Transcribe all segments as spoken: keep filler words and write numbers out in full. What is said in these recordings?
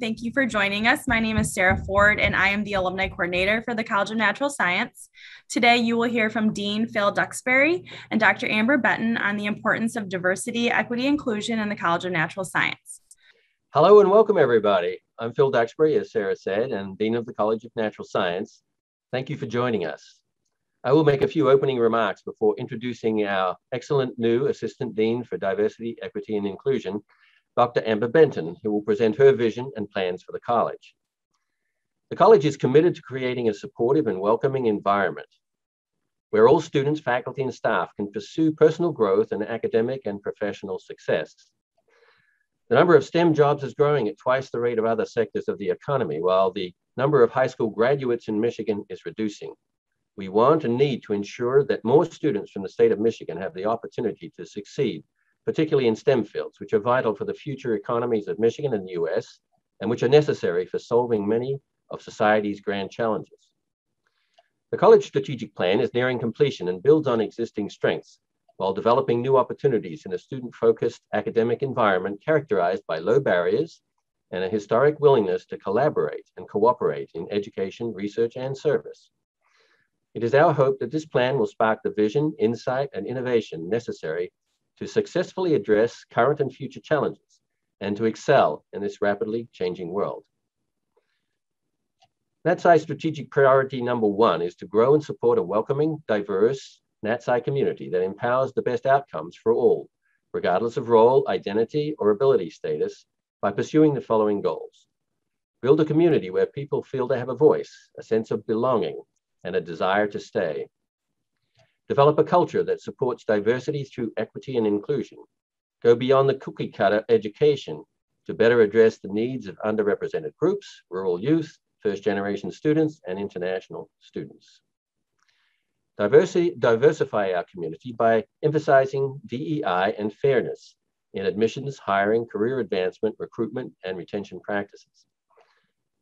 Thank you for joining us. My name is Sarah Ford, and I am the Alumni Coordinator for the College of Natural Science. Today, you will hear from Dean Phil Duxbury and Doctor Amber Benton on the importance of diversity, equity, inclusion in the College of Natural Science. Hello and welcome, everybody. I'm Phil Duxbury, as Sarah said, and Dean of the College of Natural Science. Thank you for joining us. I will make a few opening remarks before introducing our excellent new Assistant Dean for Diversity, Equity, and Inclusion, Doctor Amber Benton, who will present her vision and plans for the college. The college is committed to creating a supportive and welcoming environment where all students, faculty, and staff can pursue personal growth and academic and professional success. The number of STEM jobs is growing at twice the rate of other sectors of the economy, while the number of high school graduates in Michigan is reducing. We want and need to ensure that more students from the state of Michigan have the opportunity to succeed, particularly in STEM fields, which are vital for the future economies of Michigan and the U S, and which are necessary for solving many of society's grand challenges. The college strategic plan is nearing completion and builds on existing strengths while developing new opportunities in a student-focused academic environment characterized by low barriers and a historic willingness to collaborate and cooperate in education, research, and service. It is our hope that this plan will spark the vision, insight, and innovation necessary to successfully address current and future challenges and to excel in this rapidly changing world. NatSci strategic priority number one is to grow and support a welcoming, diverse NatSci community that empowers the best outcomes for all, regardless of role, identity, or ability status, by pursuing the following goals. Build a community where people feel they have a voice, a sense of belonging, and a desire to stay. Develop a culture that supports diversity through equity and inclusion. Go beyond the cookie cutter education to better address the needs of underrepresented groups, rural youth, first generation students, and international students. Diversity, diversify our community by emphasizing D E I and fairness in admissions, hiring, career advancement, recruitment, and retention practices.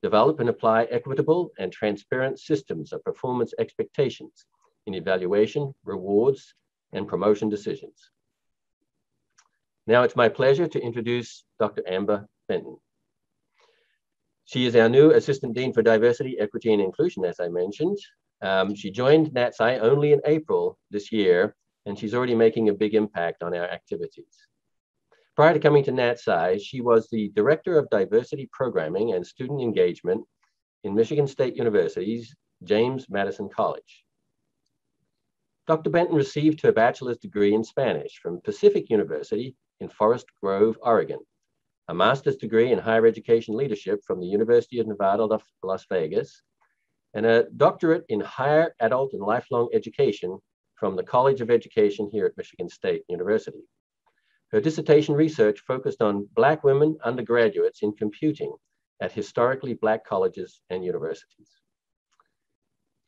Develop and apply equitable and transparent systems of performance expectations in evaluation, rewards, and promotion decisions. Now it's my pleasure to introduce Doctor Amber Benton. She is our new Assistant Dean for Diversity, Equity, and Inclusion, as I mentioned. Um, she joined NatSci only in April this year, and she's already making a big impact on our activities. Prior to coming to NatSci, she was the Director of Diversity Programming and Student Engagement in Michigan State University's James Madison College. Doctor Benton received her bachelor's degree in Spanish from Pacific University in Forest Grove, Oregon, a master's degree in higher education leadership from the University of Nevada, Las Vegas, and a doctorate in higher adult and lifelong education from the College of Education here at Michigan State University. Her dissertation research focused on Black women undergraduates in computing at historically Black colleges and universities.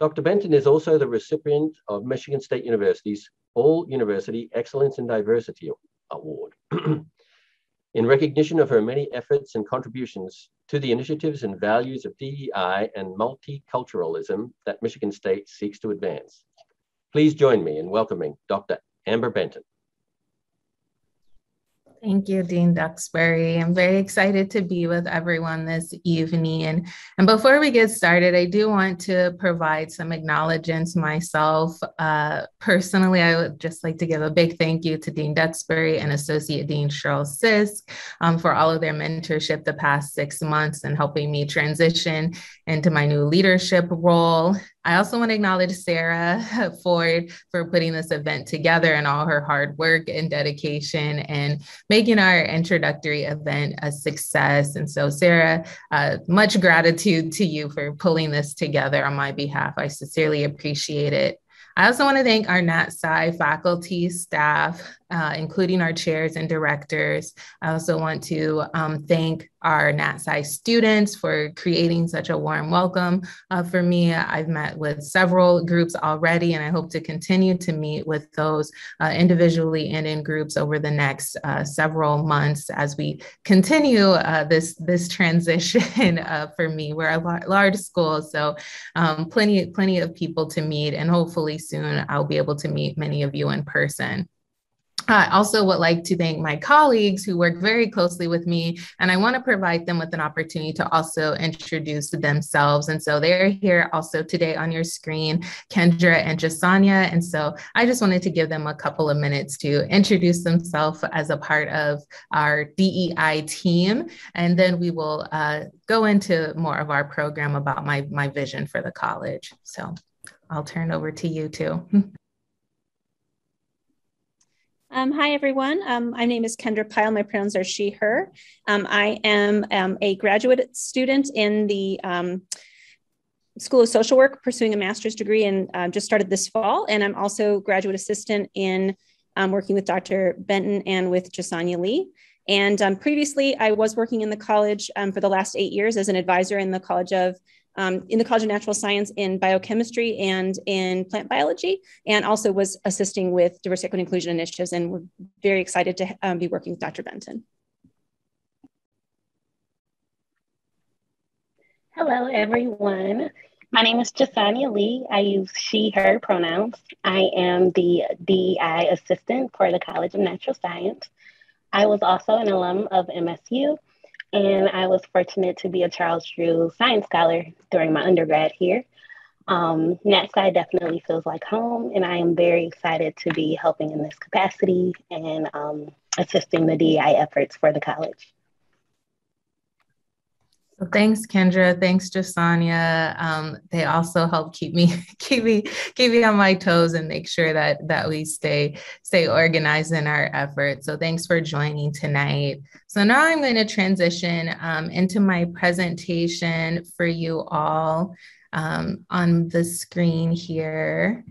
Doctor Benton is also the recipient of Michigan State University's All-University Excellence in Diversity Award in recognition of her many efforts and contributions to the initiatives and values of D E I and multiculturalism that Michigan State seeks to advance. Please join me in welcoming Doctor Amber Benton. Thank you, Dean Duxbury. I'm very excited to be with everyone this evening. And, and before we get started, I do want to provide some acknowledgements myself. Uh, personally, I would just like to give a big thank you to Dean Duxbury and Associate Dean Cheryl Sisk um, for all of their mentorship the past six months and helping me transition into my new leadership role. I also want to acknowledge Sarah Ford for putting this event together and all her hard work and dedication and making our introductory event a success. And so, Sarah, uh, much gratitude to you for pulling this together on my behalf. I sincerely appreciate it. I also want to thank our NatSci faculty, staff, uh, including our chairs and directors. I also want to um, thank our NatSci students for creating such a warm welcome uh, for me. I've met with several groups already, and I hope to continue to meet with those uh, individually and in groups over the next uh, several months as we continue uh, this, this transition uh, for me. We're a lar large school, so um, plenty, plenty of people to meet, and hopefully soon I'll be able to meet many of you in person. I also would like to thank my colleagues who work very closely with me, and I want to provide them with an opportunity to also introduce themselves. And so they're here also today on your screen, Kendra and Jasanya. And so I just wanted to give them a couple of minutes to introduce themselves as a part of our D E I team. And then we will uh, go into more of our program about my, my vision for the college. So I'll turn over to you two. Um, hi, everyone. Um, my name is Kendra Pyle. My pronouns are she, her. Um, I am um, a graduate student in the um, School of Social Work, pursuing a master's degree, and uh, just started this fall. And I'm also graduate assistant in um, working with Doctor Benton and with Jasanya Lee. And um, previously, I was working in the college um, for the last eight years as an advisor in the College of Um, in the College of Natural Science in biochemistry and in plant biology, and also was assisting with diversity, equity, and inclusion initiatives, and we're very excited to um, be working with Doctor Benton. Hello, everyone. My name is Jasanya Lee. I use she, her pronouns. I am the D E I assistant for the College of Natural Science. I was also an alum of M S U. And I was fortunate to be a Charles Drew Science Scholar during my undergrad here. Um, NatSci definitely feels like home, and I am very excited to be helping in this capacity and um, assisting the D E I efforts for the college. Well, thanks, Kendra. Thanks, Jasanya. Um, they also help keep me, keep me, keep me on my toes and make sure that that we stay, stay organized in our efforts. So thanks for joining tonight. So now I'm going to transition um, into my presentation for you all um, on the screen here.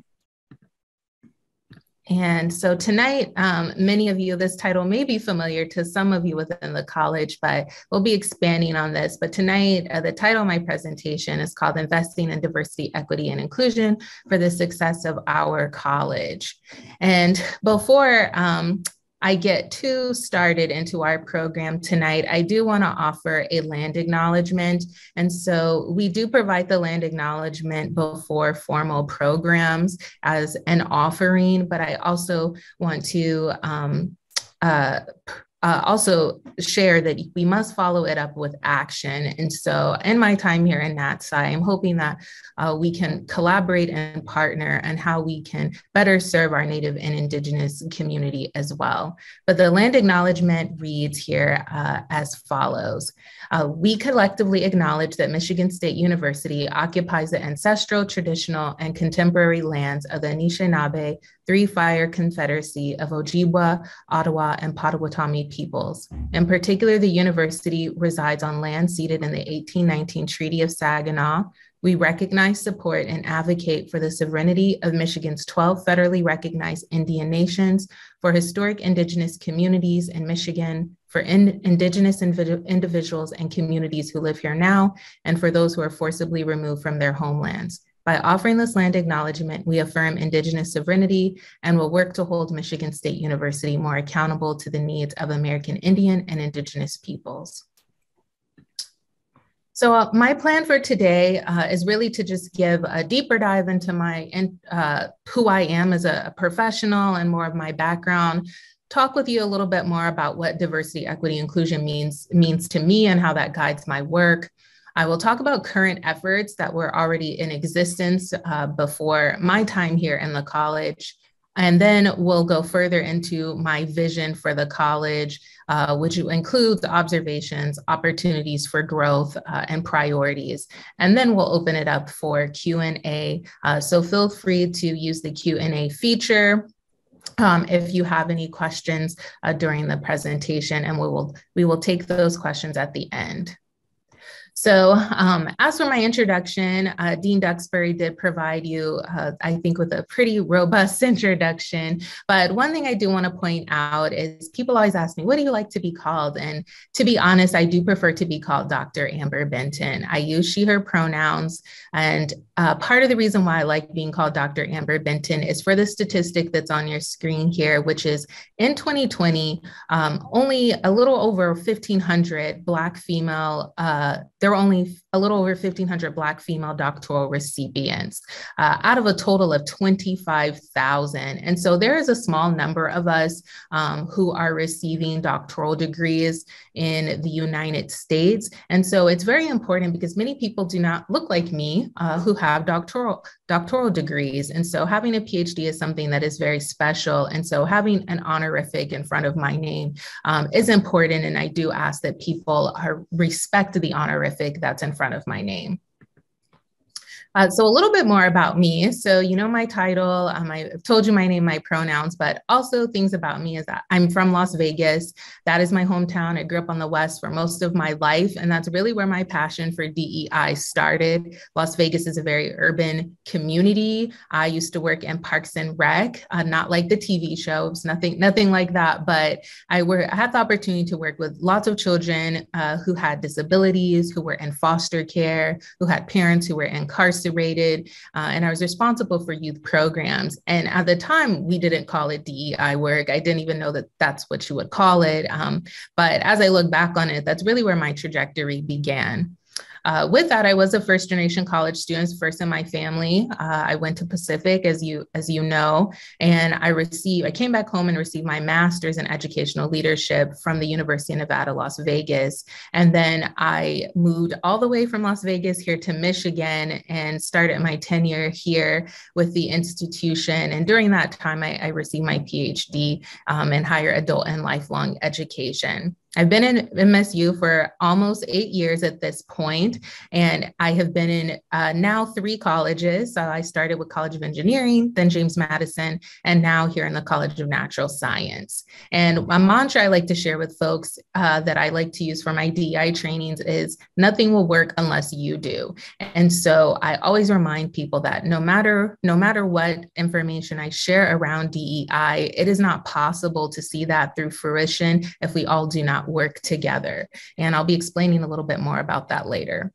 And so tonight, um, many of you, this title may be familiar to some of you within the college, but we'll be expanding on this. But tonight, uh, the title of my presentation is called Investing in Diversity, Equity, and Inclusion for the Success of Our College. And before um, I get too started into our program tonight, I do want to offer a land acknowledgement. And so we do provide the land acknowledgement before formal programs as an offering, but I also want to um, uh, Uh, also share that we must follow it up with action. And so in my time here in NatSci, I'm hoping that uh, we can collaborate and partner on how we can better serve our Native and Indigenous community as well. But the land acknowledgement reads here uh, as follows. Uh, we collectively acknowledge that Michigan State University occupies the ancestral, traditional, and contemporary lands of the Anishinaabe, Three Fire Confederacy of Ojibwa, Ottawa, and Potawatomi peoples. In particular, the university resides on land ceded in the eighteen nineteen Treaty of Saginaw. We recognize, support, and advocate for the sovereignty of Michigan's twelve federally recognized Indian nations, for historic Indigenous communities in Michigan, for in, Indigenous individu- individuals and communities who live here now, and for those who are forcibly removed from their homelands. By offering this land acknowledgement, we affirm Indigenous sovereignty and will work to hold Michigan State University more accountable to the needs of American Indian and Indigenous peoples. So uh, my plan for today uh, is really to just give a deeper dive into my uh, who I am as a professional and more of my background, talk with you a little bit more about what diversity, equity, inclusion means, means to me and how that guides my work. I will talk about current efforts that were already in existence uh, before my time here in the college. And then we'll go further into my vision for the college, uh, which includes observations, opportunities for growth, uh, and priorities. And then we'll open it up for Q and A. Uh, so feel free to use the Q and A feature Um, if you have any questions uh, during the presentation, and we will, we will take those questions at the end. So um, as for my introduction, uh, Dean Duxbury did provide you, uh, I think, with a pretty robust introduction. But one thing I do want to point out is people always ask me, what do you like to be called? And to be honest, I do prefer to be called Doctor Amber Benton. I use she, her pronouns. And uh, part of the reason why I like being called Doctor Amber Benton is for the statistic that's on your screen here, which is in twenty twenty, um, only a little over fifteen hundred Black female, uh, there were only a little over fifteen hundred Black female doctoral recipients uh, out of a total of twenty-five thousand. And so there is a small number of us um, who are receiving doctoral degrees in the United States. And so it's very important because many people do not look like me uh, who have doctoral doctoral degrees. And so having a PhD is something that is very special. And so having an honorific in front of my name um, is important. And I do ask that people are, respect the honorific that's in front of my name. Uh, so a little bit more about me. So you know my title, um, I've told you my name, my pronouns, but also things about me is that I'm from Las Vegas. That is my hometown. I grew up on the West for most of my life, and that's really where my passion for D E I started. Las Vegas is a very urban community. I used to work in Parks and Rec, uh, not like the T V shows, nothing, nothing like that, but I, were, I had the opportunity to work with lots of children uh, who had disabilities, who were in foster care, who had parents who were incarcerated, Rated, uh, and I was responsible for youth programs. And at the time, we didn't call it D E I work. I didn't even know that that's what you would call it. Um, but as I look back on it, that's really where my trajectory began. Uh, with that, I was a first-generation college student, first in my family. Uh, I went to Pacific, as you as you know, and I received. I came back home and received my master's in educational leadership from the University of Nevada, Las Vegas. And then I moved all the way from Las Vegas here to Michigan and started my tenure here with the institution. And during that time, I, I received my PhD um, in higher adult and lifelong education. I've been in M S U for almost eight years at this point, and I have been in uh, now three colleges. So I started with College of Engineering, then James Madison, and now here in the College of Natural Science. And a mantra I like to share with folks uh, that I like to use for my D E I trainings is nothing will work unless you do. And so I always remind people that no matter, no matter what information I share around D E I, it is not possible to see that through fruition if we all do not work together. And I'll be explaining a little bit more about that later.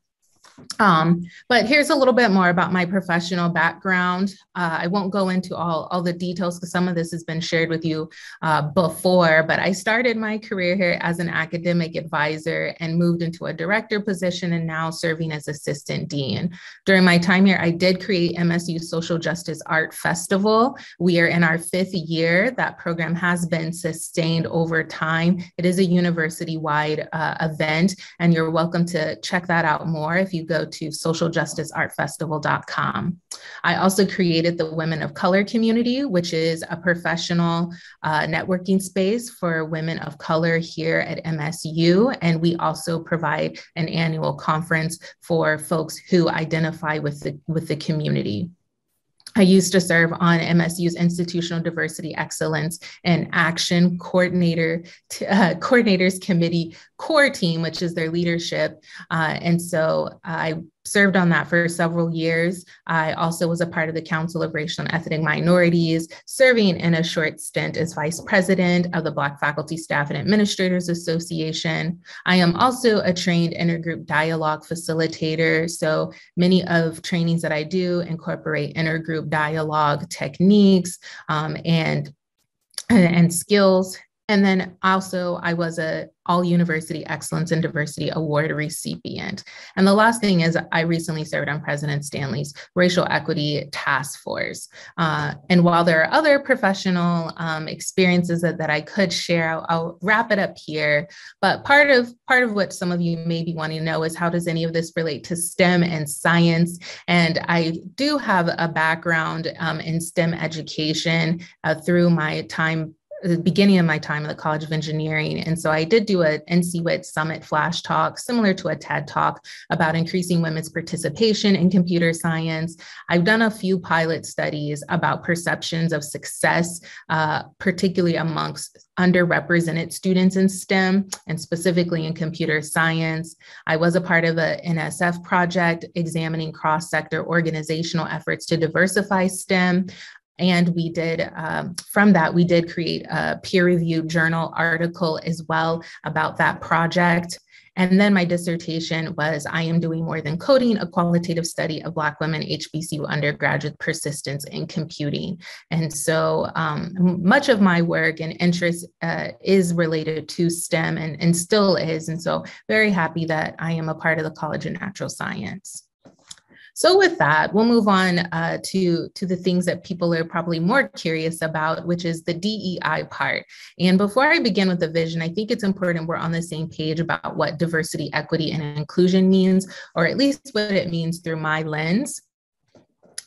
Um, but here's a little bit more about my professional background. Uh, I won't go into all, all the details because some of this has been shared with you uh, before, but I started my career here as an academic advisor and moved into a director position and now serving as assistant dean. During my time here, I did create M S U Social Justice Art Festival. We are in our fifth year. That program has been sustained over time. It is a university-wide uh, event, and you're welcome to check that out more if you go to social justice art festival dot com. I also created the Women of Color Community, which is a professional uh, networking space for women of color here at M S U. And we also provide an annual conference for folks who identify with the, with the community. I used to serve on M S U's Institutional Diversity Excellence and Action Coordinator uh, Coordinators Committee core team, which is their leadership. Uh, and so I served on that for several years. I also was a part of the Council of Racial and Ethnic Minorities, serving in a short stint as vice president of the Black Faculty, Staff, and Administrators Association. I am also a trained intergroup dialogue facilitator. So many of trainings that I do incorporate intergroup dialogue techniques um, and, and skills. And then also I was a All University Excellence and Diversity Award recipient. And the last thing is I recently served on President Stanley's Racial Equity Task Force. Uh, and while there are other professional um, experiences that, that I could share, I'll, I'll wrap it up here. But part of, part of what some of you may be wanting to know is how does any of this relate to STEM and science? And I do have a background um, in STEM education uh, through my time the beginning of my time at the College of Engineering. And so I did do an N C W I T Summit flash talk, similar to a TED Talk about increasing women's participation in computer science. I've done a few pilot studies about perceptions of success, uh, particularly amongst underrepresented students in STEM and specifically in computer science. I was a part of an N S F project examining cross-sector organizational efforts to diversify STEM. And we did, um, from that, we did create a peer-reviewed journal article as well about that project. And then my dissertation was I Am Doing More Than Coding, a qualitative study of Black women H B C U undergraduate persistence in computing. And so um, much of my work and interest uh, is related to STEM and, and still is. And so very happy that I am a part of the College of Natural Science. So with that, we'll move on uh, to, to the things that people are probably more curious about, which is the D E I part. And before I begin with the vision, I think it's important we're on the same page about what diversity, equity, and inclusion means, or at least what it means through my lens.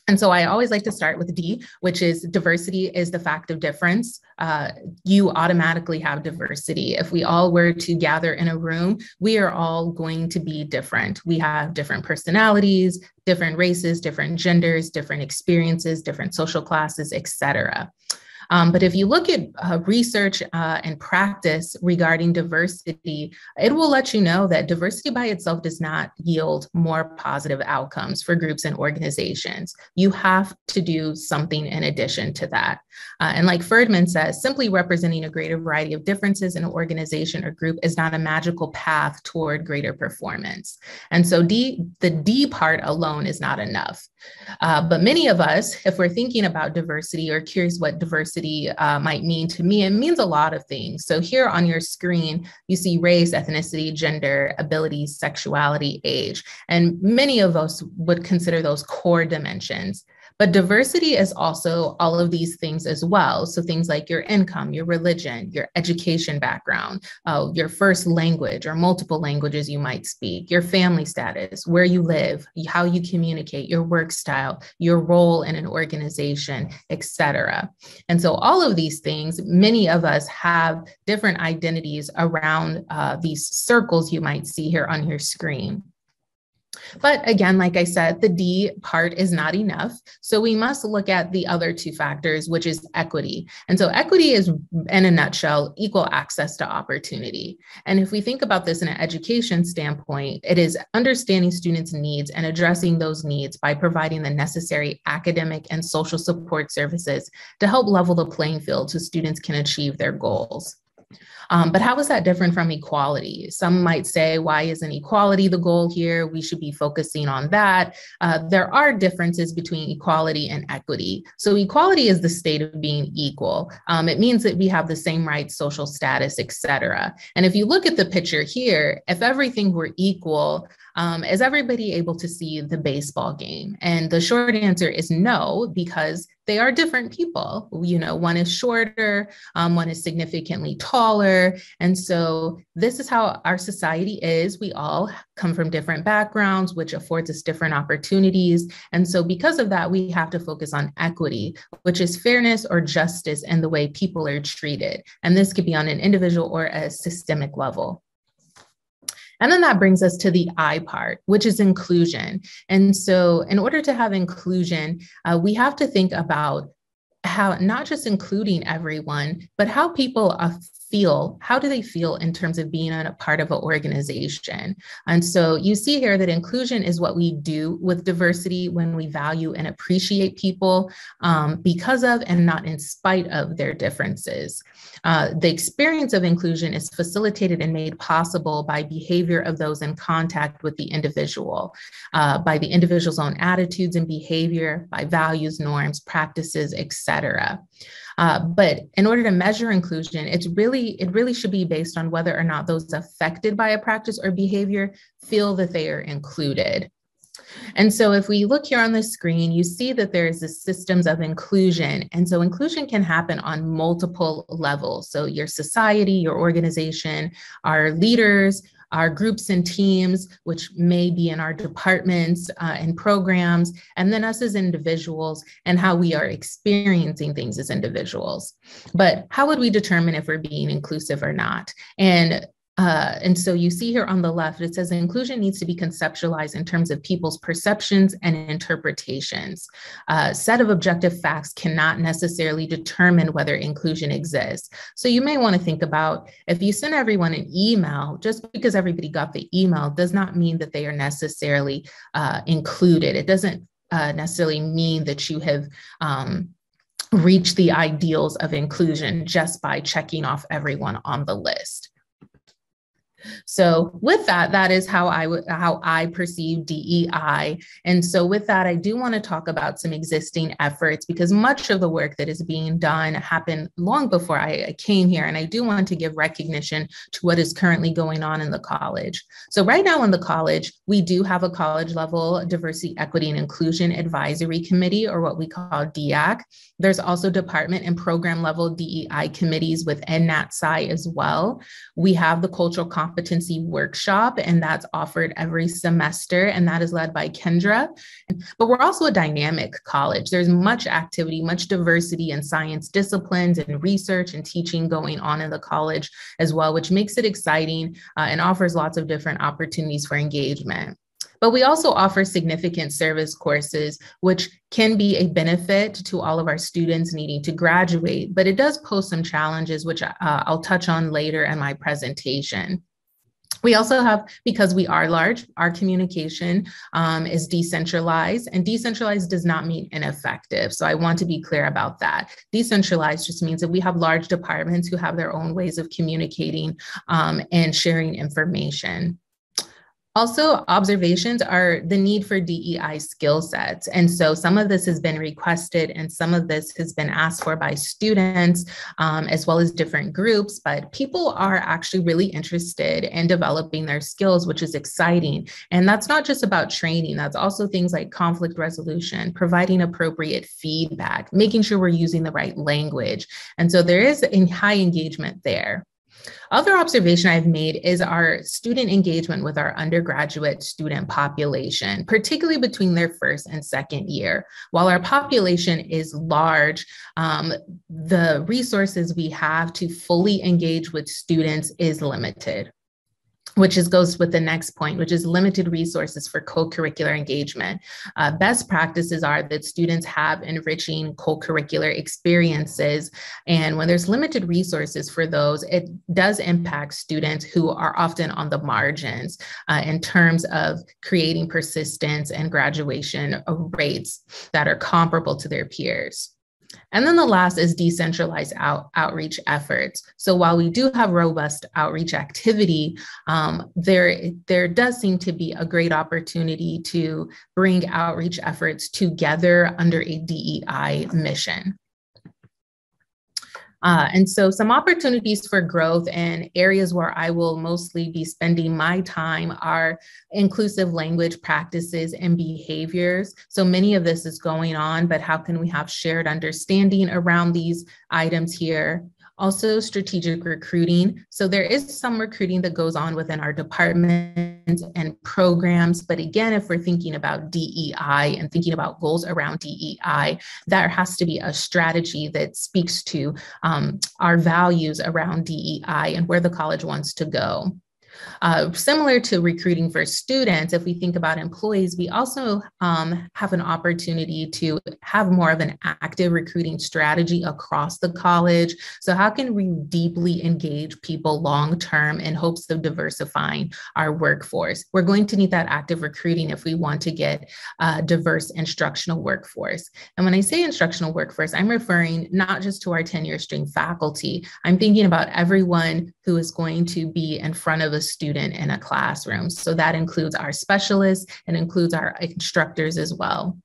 And so I always like to start with D, which is diversity is the fact of difference. Uh, you automatically have diversity. If we all were to gather in a room, we are all going to be different. We have different personalities, different races, different genders, different experiences, different social classes, et cetera. Um, but if you look at uh, research uh, and practice regarding diversity, it will let you know that diversity by itself does not yield more positive outcomes for groups and organizations. You have to do something in addition to that. Uh, and like Ferdman says, simply representing a greater variety of differences in an organization or group is not a magical path toward greater performance. And so D, the D part alone is not enough. Uh, but many of us, if we're thinking about diversity or curious what diversity Uh, might mean to me, it means a lot of things. So here on your screen, you see race, ethnicity, gender, abilities, sexuality, age, and many of us would consider those core dimensions. But diversity is also all of these things as well. So things like your income, your religion, your education background, uh, your first language or multiple languages you might speak, your family status, where you live, how you communicate, your work style, your role in an organization, et cetera. And so all of these things, many of us have different identities around uh, these circles you might see here on your screen. But again, like I said, the D part is not enough. So we must look at the other two factors, which is equity. And so equity is, in a nutshell, equal access to opportunity. And if we think about this in an education standpoint, it is understanding students' needs and addressing those needs by providing the necessary academic and social support services to help level the playing field so students can achieve their goals. Um, but how is that different from equality? Some might say, why isn't equality the goal here? We should be focusing on that. Uh, there are differences between equality and equity. So equality is the state of being equal. Um, it means that we have the same rights, social status, et cetera. And if you look at the picture here, if everything were equal, um, is everybody able to see the baseball game? And the short answer is no, because they are different people. You know, one is shorter, um, one is significantly taller. And so this is how our society is. We all come from different backgrounds, which affords us different opportunities. And so because of that, we have to focus on equity, which is fairness or justice in the way people are treated. And this could be on an individual or a systemic level. And then that brings us to the I part, which is inclusion. And so in order to have inclusion, uh, we have to think about how not just including everyone, but how people are feel, how do they feel in terms of being a part of an organization? And so you see here that inclusion is what we do with diversity when we value and appreciate people um, because of and not in spite of their differences. Uh, the experience of inclusion is facilitated and made possible by behavior of those in contact with the individual, uh, by the individual's own attitudes and behavior, by values, norms, practices, et cetera. Uh, but in order to measure inclusion, it's really, it really should be based on whether or not those affected by a practice or behavior feel that they are included. And so if we look here on the screen, you see that there is the systems of inclusion. And so inclusion can happen on multiple levels. So your society, your organization, our leaders, our groups and teams, which may be in our departments uh, and programs, and then us as individuals and how we are experiencing things as individuals. But how would we determine if we're being inclusive or not? And Uh, and so you see here on the left, it says inclusion needs to be conceptualized in terms of people's perceptions and interpretations. A set of objective facts cannot necessarily determine whether inclusion exists. So you may want to think about if you send everyone an email, just because everybody got the email does not mean that they are necessarily uh, included. It doesn't uh, necessarily mean that you have um, reached the ideals of inclusion just by checking off everyone on the list. So with that, that is how I would how I perceive D E I. And so with that, I do want to talk about some existing efforts, because much of the work that is being done happened long before I came here. And I do want to give recognition to what is currently going on in the college. So right now in the college, we do have a college level diversity, equity, and inclusion advisory committee, or what we call D E A C. There's also department and program level D E I committees within NatSci as well. We have the cultural competency workshop, and that's offered every semester, and that is led by Kendra. But we're also a dynamic college. There's much activity, much diversity in science disciplines and research and teaching going on in the college as well, which makes it exciting uh, and offers lots of different opportunities for engagement. But we also offer significant service courses, which can be a benefit to all of our students needing to graduate, but it does pose some challenges, which uh, I'll touch on later in my presentation. We also have, because we are large, our communication um, is decentralized, and decentralized does not mean ineffective. So I want to be clear about that. Decentralized just means that we have large departments who have their own ways of communicating um, and sharing information. Also, observations are the need for D E I skill sets. And so some of this has been requested and some of this has been asked for by students um, as well as different groups, but people are actually really interested in developing their skills, which is exciting. And that's not just about training, that's also things like conflict resolution, providing appropriate feedback, making sure we're using the right language. And so there is a high engagement there. Other observation I've made is our student engagement with our undergraduate student population, particularly between their first and second year. While our population is large, um, the resources we have to fully engage with students is limited, which is goes with the next point, which is limited resources for co-curricular engagement. Uh, best practices are that students have enriching co-curricular experiences. And when there's limited resources for those, it does impact students who are often on the margins uh, in terms of creating persistence and graduation rates that are comparable to their peers. And then the last is decentralized out, outreach efforts. So while we do have robust outreach activity, um, there, there does seem to be a great opportunity to bring outreach efforts together under a D E I mission. Uh, and so some opportunities for growth and areas where I will mostly be spending my time are inclusive language practices and behaviors. So many of this is going on, but how can we have shared understanding around these items here? Also strategic recruiting. So there is some recruiting that goes on within our departments and programs. But again, if we're thinking about D E I and thinking about goals around D E I, there has to be a strategy that speaks to um, our values around D E I and where the college wants to go. Uh, similar to recruiting for students, if we think about employees, we also um, have an opportunity to have more of an active recruiting strategy across the college. So how can we deeply engage people long-term in hopes of diversifying our workforce? We're going to need that active recruiting if we want to get a diverse instructional workforce. And when I say instructional workforce, I'm referring not just to our tenure string faculty. I'm thinking about everyone who is going to be in front of a student in a classroom. So that includes our specialists and includes our instructors as well.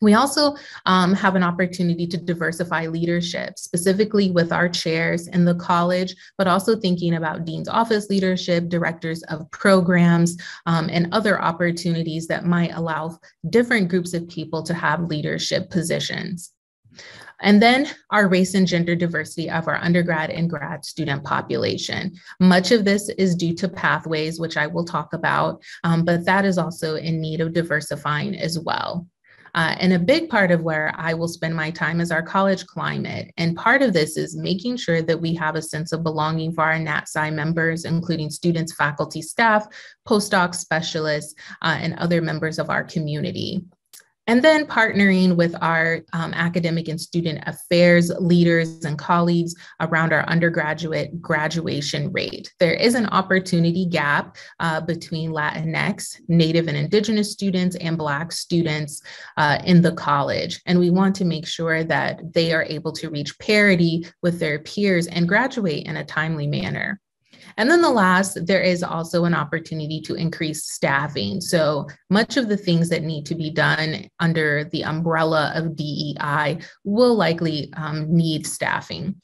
We also um, have an opportunity to diversify leadership, specifically with our chairs in the college, but also thinking about dean's office leadership, directors of programs, um, and other opportunities that might allow different groups of people to have leadership positions. And then our race and gender diversity of our undergrad and grad student population. Much of this is due to pathways, which I will talk about, um, but that is also in need of diversifying as well. Uh, and a big part of where I will spend my time is our college climate. And part of this is making sure that we have a sense of belonging for our NatSci members, including students, faculty, staff, postdocs, specialists, uh, and other members of our community. And then partnering with our um, academic and student affairs leaders and colleagues around our undergraduate graduation rate. There is an opportunity gap uh, between Latinx, Native and Indigenous students, and Black students uh, in the college. And we want to make sure that they are able to reach parity with their peers and graduate in a timely manner. And then the last, there is also an opportunity to increase staffing. So much of the things that need to be done under the umbrella of D E I will likely um, need staffing.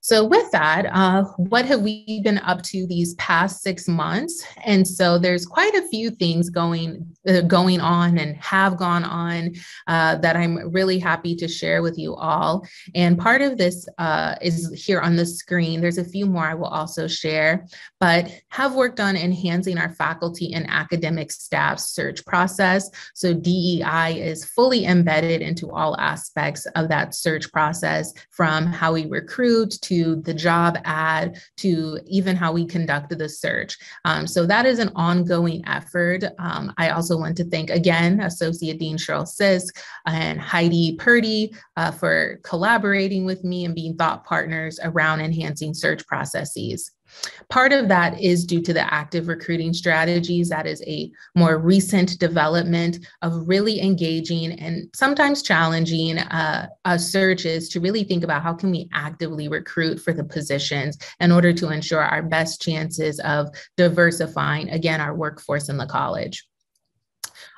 So with that, uh, what have we been up to these past six months? And so there's quite a few things going, uh, going on and have gone on uh, that I'm really happy to share with you all. And part of this uh, is here on the screen. There's a few more I will also share, but have worked on enhancing our faculty and academic staff search process. So D E I is fully embedded into all aspects of that search process, from how we recruit to the job ad, to even how we conduct the search. Um, so that is an ongoing effort. Um, I also want to thank again, Associate Dean Cheryl Sisk and Heidi Purdy uh, for collaborating with me and being thought partners around enhancing search processes. Part of that is due to the active recruiting strategies. That is a more recent development of really engaging and sometimes challenging uh, uh, searches to really think about how can we actively recruit for the positions in order to ensure our best chances of diversifying, again, our workforce in the college.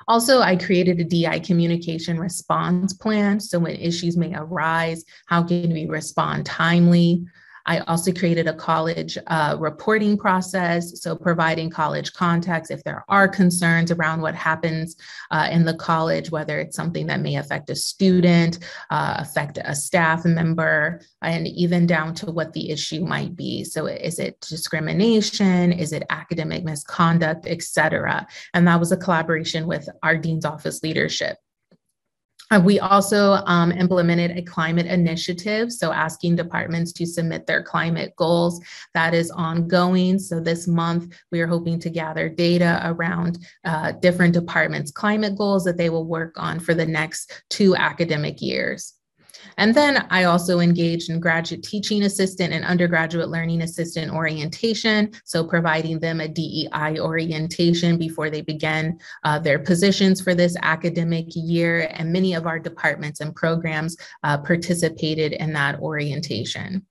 Also, I created a D E I communication response plan. So when issues may arise, how can we respond timely? I also created a college uh, reporting process, so providing college context if there are concerns around what happens uh, in the college, whether it's something that may affect a student, uh, affect a staff member, and even down to what the issue might be. So is it discrimination? Is it academic misconduct, et cetera? And that was a collaboration with our dean's office leadership. We also um, implemented a climate initiative, so asking departments to submit their climate goals. That is ongoing. So this month, we are hoping to gather data around uh, different departments' climate goals that they will work on for the next two academic years. And then I also engaged in graduate teaching assistant and undergraduate learning assistant orientation, so providing them a D E I orientation before they begin uh, their positions for this academic year. And many of our departments and programs uh, participated in that orientation.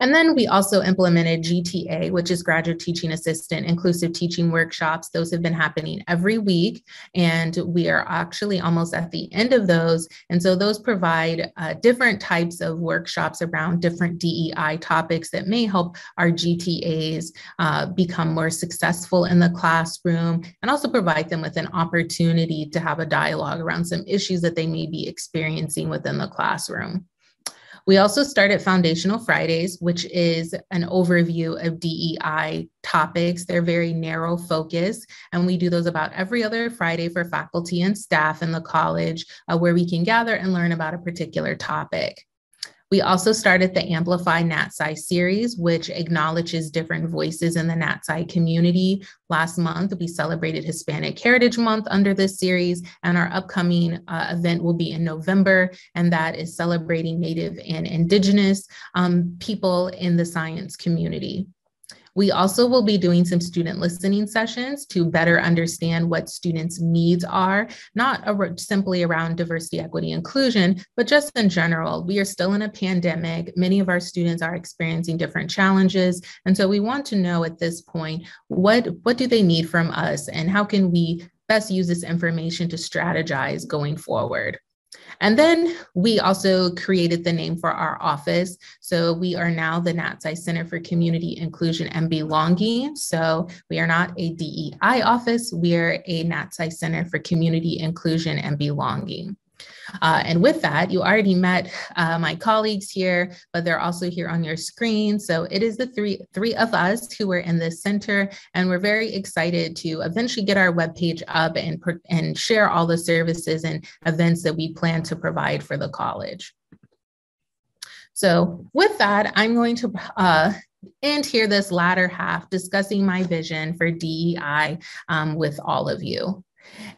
And then we also implemented G T A, which is Graduate Teaching Assistant Inclusive Teaching Workshops. Those have been happening every week, and we are actually almost at the end of those. And so those provide uh, different types of workshops around different D E I topics that may help our G T As uh, become more successful in the classroom, and also provide them with an opportunity to have a dialogue around some issues that they may be experiencing within the classroom. We also started Foundational Fridays, which is an overview of D E I topics. They're very narrow focus, and we do those about every other Friday for faculty and staff in the college, uh, where we can gather and learn about a particular topic. We also started the Amplify NatSci series, which acknowledges different voices in the NatSci community. Last month, we celebrated Hispanic Heritage Month under this series, and our upcoming uh, event will be in November, and that is celebrating Native and Indigenous um, people in the science community. We also will be doing some student listening sessions to better understand what students' needs are, not simply around diversity, equity, inclusion, but just in general. We are still in a pandemic. Many of our students are experiencing different challenges. And so we want to know at this point, what, what do they need from us, and how can we best use this information to strategize going forward? And then we also created the name for our office. So we are now the NatSci Center for Community Inclusion and Belonging. So we are not a D E I office, we are a NatSci Center for Community Inclusion and Belonging. Uh, and with that, you already met uh, my colleagues here, but they're also here on your screen. So it is the three, three of us who are in this center, and we're very excited to eventually get our webpage up and, and share all the services and events that we plan to provide for the college. So with that, I'm going to uh, end here this latter half discussing my vision for D E I um, with all of you.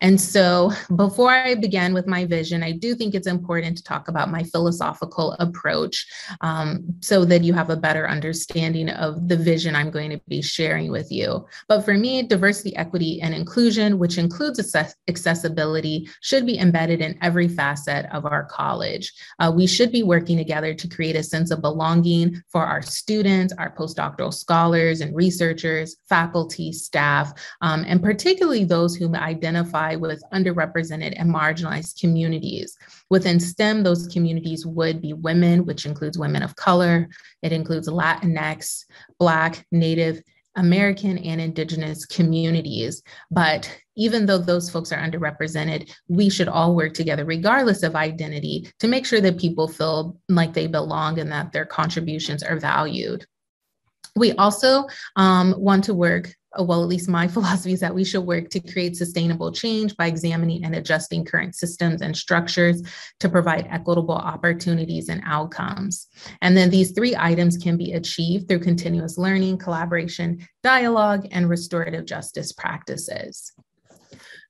And so before I begin with my vision, I do think it's important to talk about my philosophical approach um, so that you have a better understanding of the vision I'm going to be sharing with you. But for me, diversity, equity, and inclusion, which includes access accessibility, should be embedded in every facet of our college. Uh, we should be working together to create a sense of belonging for our students, our postdoctoral scholars and researchers, faculty, staff, um, and particularly those who identify Identify with underrepresented and marginalized communities. Within STEM, those communities would be women, which includes women of color. It includes Latinx, Black, Native American, and Indigenous communities. But even though those folks are underrepresented, we should all work together, regardless of identity, to make sure that people feel like they belong and that their contributions are valued. We also um, want to work well, at least my philosophy is that we should work to create sustainable change by examining and adjusting current systems and structures to provide equitable opportunities and outcomes. And then these three items can be achieved through continuous learning, collaboration, dialogue, and restorative justice practices.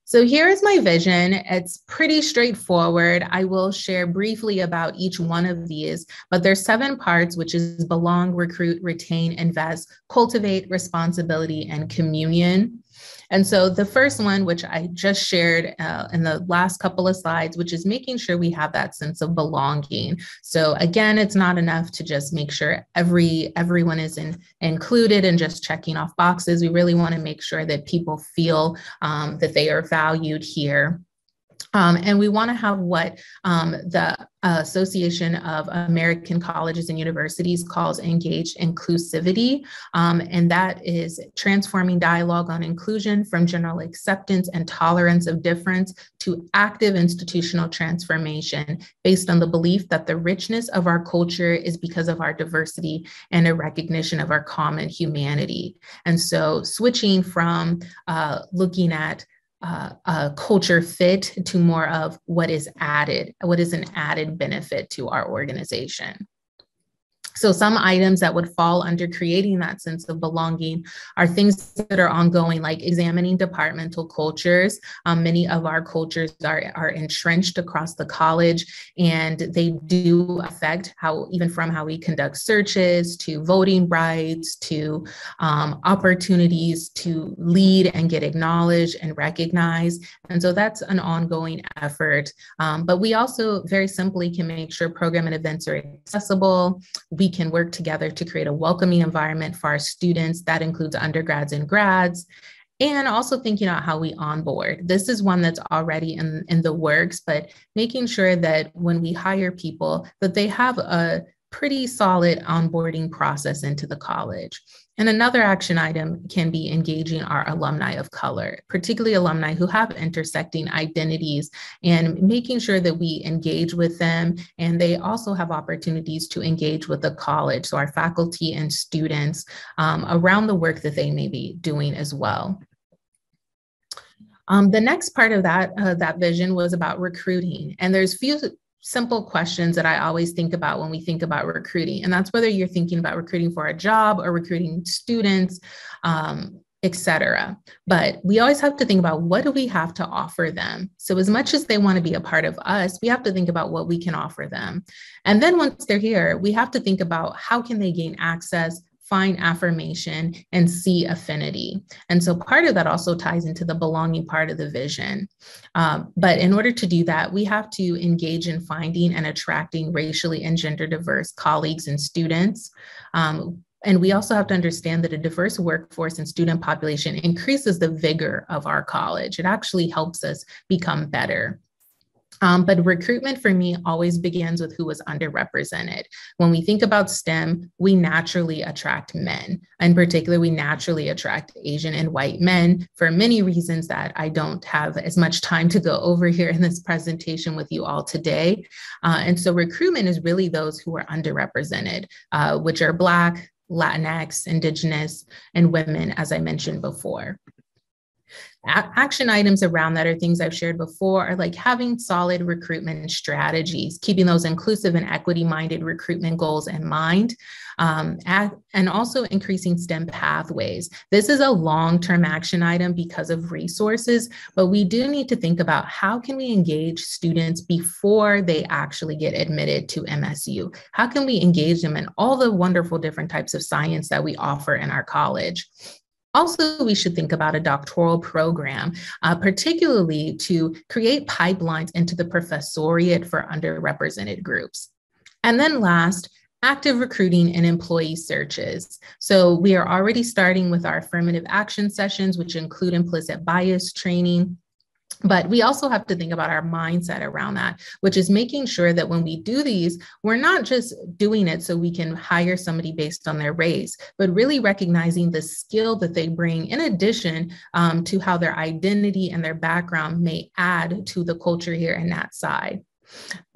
So here is my vision. It's pretty straightforward. I will share briefly about each one of these, but there's seven parts, which is belong, recruit, retain, invest, cultivate, responsibility, and communion. And so the first one, which I just shared uh, in the last couple of slides, which is making sure we have that sense of belonging. So again, it's not enough to just make sure every everyone is in, included and just checking off boxes. We really want to make sure that people feel um, that they are valued here. Um, and we want to have what um, the Association of American Colleges and Universities calls engaged inclusivity. Um, and that is transforming dialogue on inclusion from general acceptance and tolerance of difference to active institutional transformation based on the belief that the richness of our culture is because of our diversity and a recognition of our common humanity. And so switching from uh, looking at Uh, a culture fit to more of what is added, what is an added benefit to our organization. So some items that would fall under creating that sense of belonging are things that are ongoing, like examining departmental cultures. Um, many of our cultures are, are entrenched across the college, and they do affect how, even from how we conduct searches to voting rights, to um, opportunities to lead and get acknowledged and recognized. And so that's an ongoing effort. Um, but we also very simply can make sure program and events are accessible. We We can work together to create a welcoming environment for our students. That includes undergrads and grads, and also thinking about how we onboard. This is one that's already in, in the works, but making sure that when we hire people, that they have a pretty solid onboarding process into the college. And another action item can be engaging our alumni of color, particularly alumni who have intersecting identities, and making sure that we engage with them and they also have opportunities to engage with the college, so our faculty and students um, around the work that they may be doing as well. Um, the next part of that, uh, that vision was about recruiting, and there's few simple questions that I always think about when we think about recruiting. And that's whether you're thinking about recruiting for a job or recruiting students, um, et cetera. But we always have to think about, what do we have to offer them? So as much as they want to be a part of us, we have to think about what we can offer them. And then once they're here, we have to think about how can they gain access, find affirmation, and see affinity. And so part of that also ties into the belonging part of the vision. Um, but in order to do that, we have to engage in finding and attracting racially and gender diverse colleagues and students. Um, and we also have to understand that a diverse workforce and student population increases the vigor of our college. It actually helps us become better. Um, but recruitment for me always begins with who is underrepresented. When we think about STEM, we naturally attract men. In particular, we naturally attract Asian and white men for many reasons that I don't have as much time to go over here in this presentation with you all today. Uh, and so recruitment is really those who are underrepresented, uh, which are Black, Latinx, Indigenous, and women, as I mentioned before. A- action items around that are things I've shared before, are like having solid recruitment strategies, keeping those inclusive and equity-minded recruitment goals in mind, um, at, and also increasing STEM pathways. This is a long-term action item because of resources, but we do need to think about how can we engage students before they actually get admitted to M S U? How can we engage them in all the wonderful different types of science that we offer in our college? Also, we should think about a doctoral program, uh, particularly to create pipelines into the professoriate for underrepresented groups. And then last, active recruiting and employee searches. So we are already starting with our affirmative action sessions, which include implicit bias training. But we also have to think about our mindset around that, which is making sure that when we do these, we're not just doing it so we can hire somebody based on their race, but really recognizing the skill that they bring in addition um, to how their identity and their background may add to the culture here in NatSci.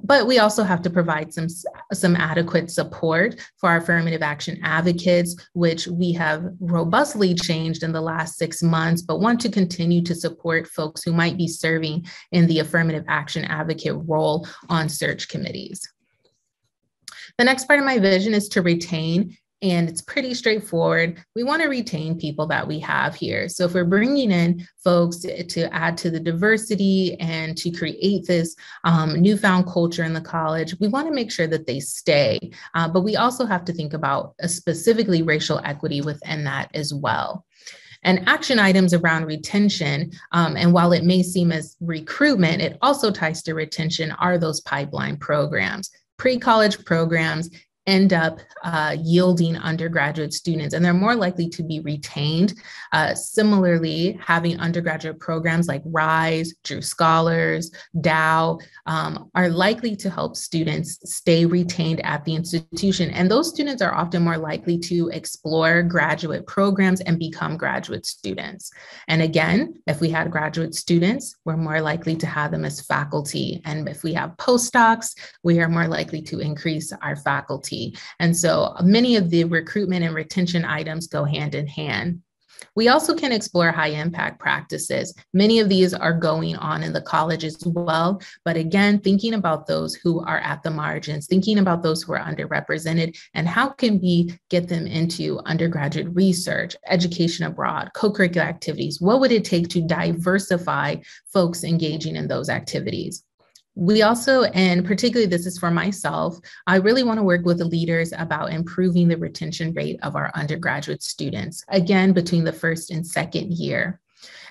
But we also have to provide some, some adequate support for our affirmative action advocates, which we have robustly changed in the last six months, but want to continue to support folks who might be serving in the affirmative action advocate role on search committees. The next part of my vision is to retain, and it's pretty straightforward. We want to retain people that we have here. So if we're bringing in folks to add to the diversity and to create this um, newfound culture in the college, we want to make sure that they stay. Uh, but we also have to think about uh, specifically racial equity within that as well. And action items around retention, um, and while it may seem as recruitment, it also ties to retention, are those pipeline programs, pre-college programs, end up uh, yielding undergraduate students, and they're more likely to be retained. Uh, similarly, having undergraduate programs like RISE, Drew Scholars, Dow um, are likely to help students stay retained at the institution. And those students are often more likely to explore graduate programs and become graduate students. And again, if we had graduate students, we're more likely to have them as faculty. And if we have postdocs, we are more likely to increase our faculty. And so many of the recruitment and retention items go hand in hand. We also can explore high impact practices. Many of these are going on in the college as well. But again, thinking about those who are at the margins, thinking about those who are underrepresented, and how can we get them into undergraduate research, education abroad, co-curricular activities? What would it take to diversify folks engaging in those activities? We also, and particularly this is for myself, I really want to work with the leaders about improving the retention rate of our undergraduate students, again, between the first and second year.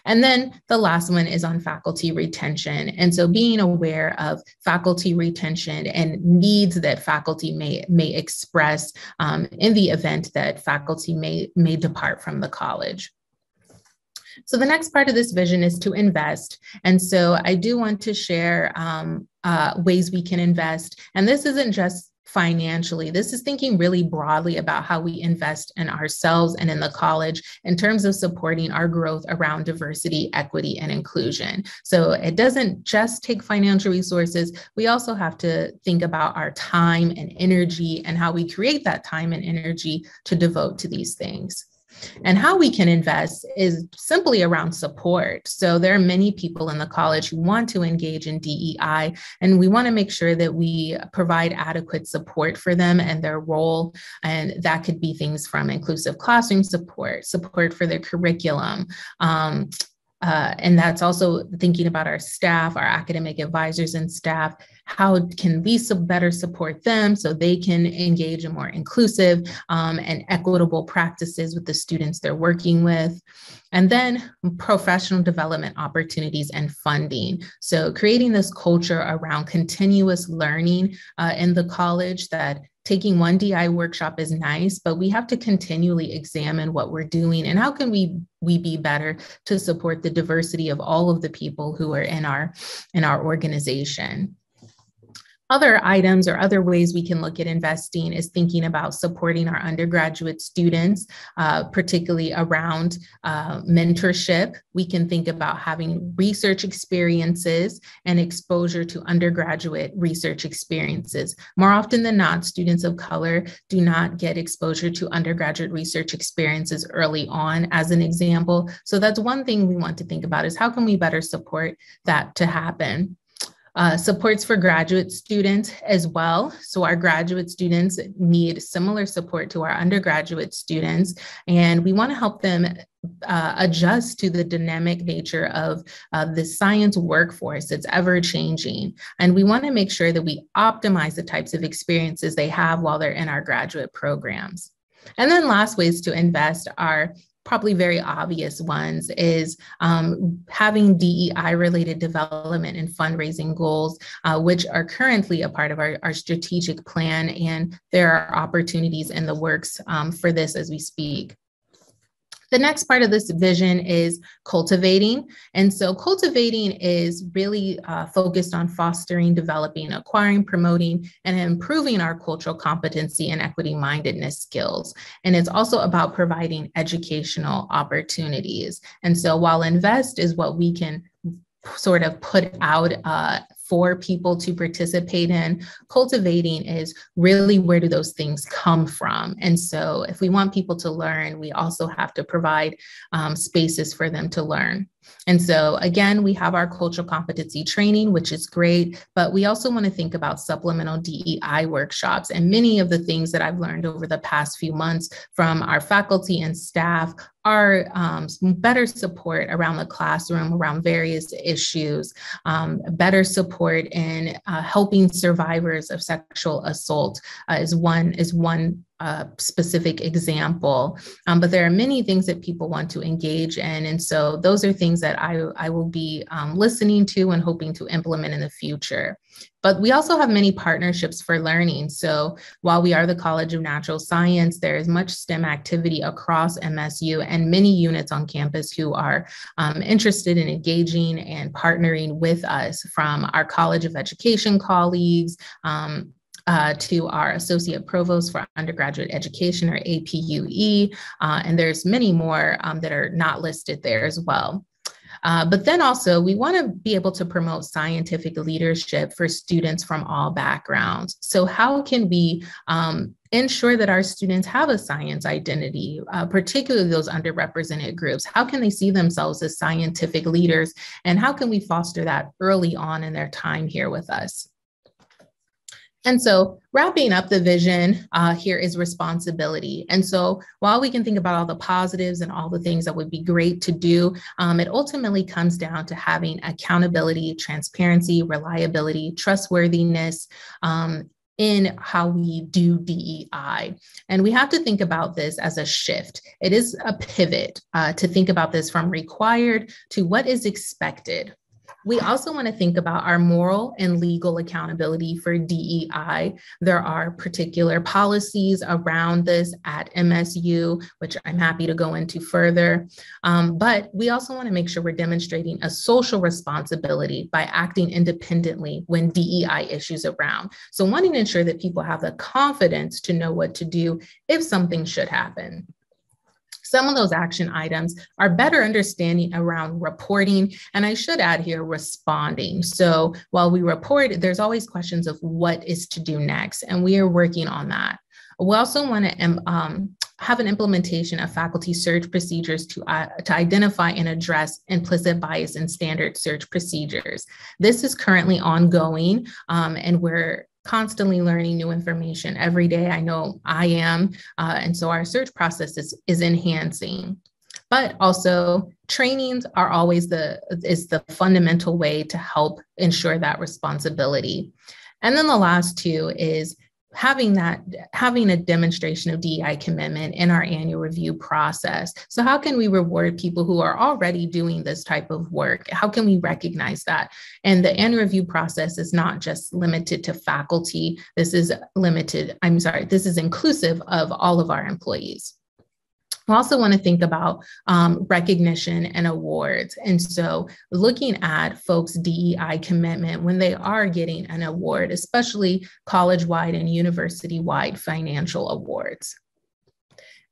And then the last one is on faculty retention. And so being aware of faculty retention and needs that faculty may, may express um, in the event that faculty may, may depart from the college. So the next part of this vision is to invest. And so I do want to share um, uh, ways we can invest. And this isn't just financially. This is thinking really broadly about how we invest in ourselves and in the college in terms of supporting our growth around diversity, equity, and inclusion. So it doesn't just take financial resources. We also have to think about our time and energy and how we create that time and energy to devote to these things. And how we can invest is simply around support. So there are many people in the college who want to engage in D E I, and we want to make sure that we provide adequate support for them and their role. And that could be things from inclusive classroom support, support for their curriculum. Um, uh, and that's also thinking about our staff, our academic advisors and staff. How can we better support them so they can engage in more inclusive um, and equitable practices with the students they're working with? And then professional development opportunities and funding. So creating this culture around continuous learning uh, in the college, that taking one D I workshop is nice, but we have to continually examine what we're doing and how can we, we be better to support the diversity of all of the people who are in our, in our organization. Other items or other ways we can look at investing is thinking about supporting our undergraduate students, uh, particularly around uh, mentorship. We can think about having research experiences and exposure to undergraduate research experiences. More often than not, students of color do not get exposure to undergraduate research experiences early on, as an example. So that's one thing we want to think about, is how can we better support that to happen? Uh, supports for graduate students as well. So our graduate students need similar support to our undergraduate students, and we want to help them Uh, adjust to the dynamic nature of uh, the science workforce. It's ever changing. And we want to make sure that we optimize the types of experiences they have while they're in our graduate programs. And then last ways to invest are probably very obvious ones, is um, having D E I related development and fundraising goals, uh, which are currently a part of our, our strategic plan. And there are opportunities in the works um, for this as we speak. The next part of this vision is cultivating. And so cultivating is really uh, focused on fostering, developing, acquiring, promoting, and improving our cultural competency and equity-mindedness skills. And it's also about providing educational opportunities. And so while invest is what we can sort of put out uh, for people to participate in, cultivating is really, where do those things come from? And so if we want people to learn, we also have to provide um, spaces for them to learn. And so again, we have our cultural competency training, which is great, but we also want to think about supplemental D E I workshops. And many of the things that I've learned over the past few months from our faculty and staff are um, better support around the classroom, around various issues, um, better support in uh, helping survivors of sexual assault uh, is one is one. A specific example, um, but there are many things that people want to engage in. And so those are things that I, I will be um, listening to and hoping to implement in the future. But we also have many partnerships for learning. So while we are the College of Natural Science, there is much STEM activity across M S U and many units on campus who are um, interested in engaging and partnering with us, from our College of Education colleagues, um, Uh, to our Associate Provost for Undergraduate Education, or A P U E, uh, and there's many more um, that are not listed there as well. Uh, but then also, we want to be able to promote scientific leadership for students from all backgrounds. So how can we um, ensure that our students have a science identity, uh, particularly those underrepresented groups? How can they see themselves as scientific leaders, and how can we foster that early on in their time here with us? And so wrapping up the vision uh, here is responsibility. And so while we can think about all the positives and all the things that would be great to do, um, it ultimately comes down to having accountability, transparency, reliability, trustworthiness, um, in how we do D E I. And we have to think about this as a shift. It is a pivot uh, to think about this from required to what is expected. We also want to think about our moral and legal accountability for D E I. There are particular policies around this at M S U, which I'm happy to go into further. Um, but we also want to make sure we're demonstrating a social responsibility by acting independently when D E I issues around. So wanting to ensure that people have the confidence to know what to do if something should happen. Some of those action items are better understanding around reporting, and I should add here, responding. So while we report, there's always questions of what is to do next, and we are working on that. We also want to um, have an implementation of faculty search procedures to, uh, to identify and address implicit bias in standard search procedures. This is currently ongoing, um, and we're constantly learning new information every day. I know I am. Uh, and so our search process is, is enhancing. But also, trainings are always the, is the fundamental way to help ensure that responsibility. And then the last two is having that, having a demonstration of D E I commitment in our annual review process. So how can we reward people who are already doing this type of work? How can we recognize that? And the annual review process is not just limited to faculty. This is limited, I'm sorry, this is inclusive of all of our employees. We also want to think about um, recognition and awards. And so looking at folks' D E I commitment when they are getting an award, especially college-wide and university-wide financial awards.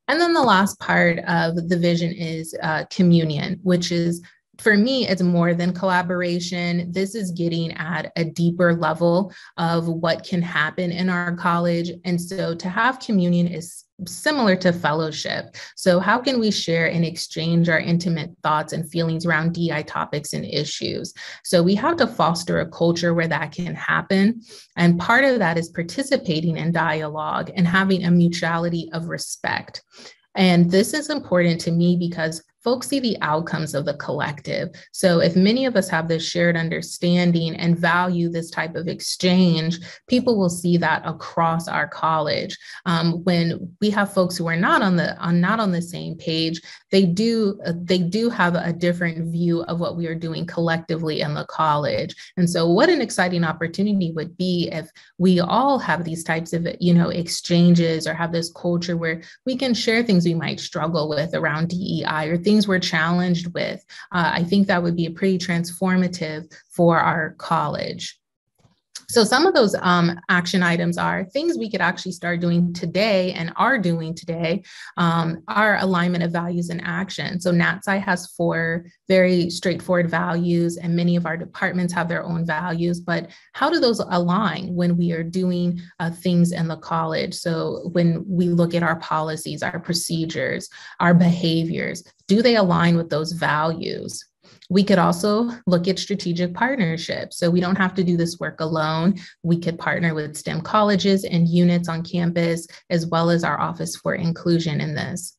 And then the last part of the vision is uh, communion, which is, for me, it's more than collaboration. This is getting at a deeper level of what can happen in our college. And so to have communion is similar to fellowship. So how can we share and exchange our intimate thoughts and feelings around D E I topics and issues? So we have to foster a culture where that can happen. And part of that is participating in dialogue and having a mutuality of respect. And this is important to me because folks see the outcomes of the collective. So if many of us have this shared understanding and value this type of exchange, people will see that across our college. Um, when we have folks who are not on the on not on the same page, they do they do have a different view of what we are doing collectively in the college. And so, what an exciting opportunity would be if we all have these types of you know exchanges or have this culture where we can share things we might struggle with around D E I or things. Things we're challenged with. Uh, I think that would be pretty transformative for our college. So some of those um, action items are things we could actually start doing today and are doing today, um, are alignment of values and action. So NatSci has four very straightforward values, and many of our departments have their own values, but how do those align when we are doing uh, things in the college? So when we look at our policies, our procedures, our behaviors, do they align with those values? We could also look at strategic partnerships. So we don't have to do this work alone. We could partner with STEM colleges and units on campus, as well as our Office for Inclusion in this.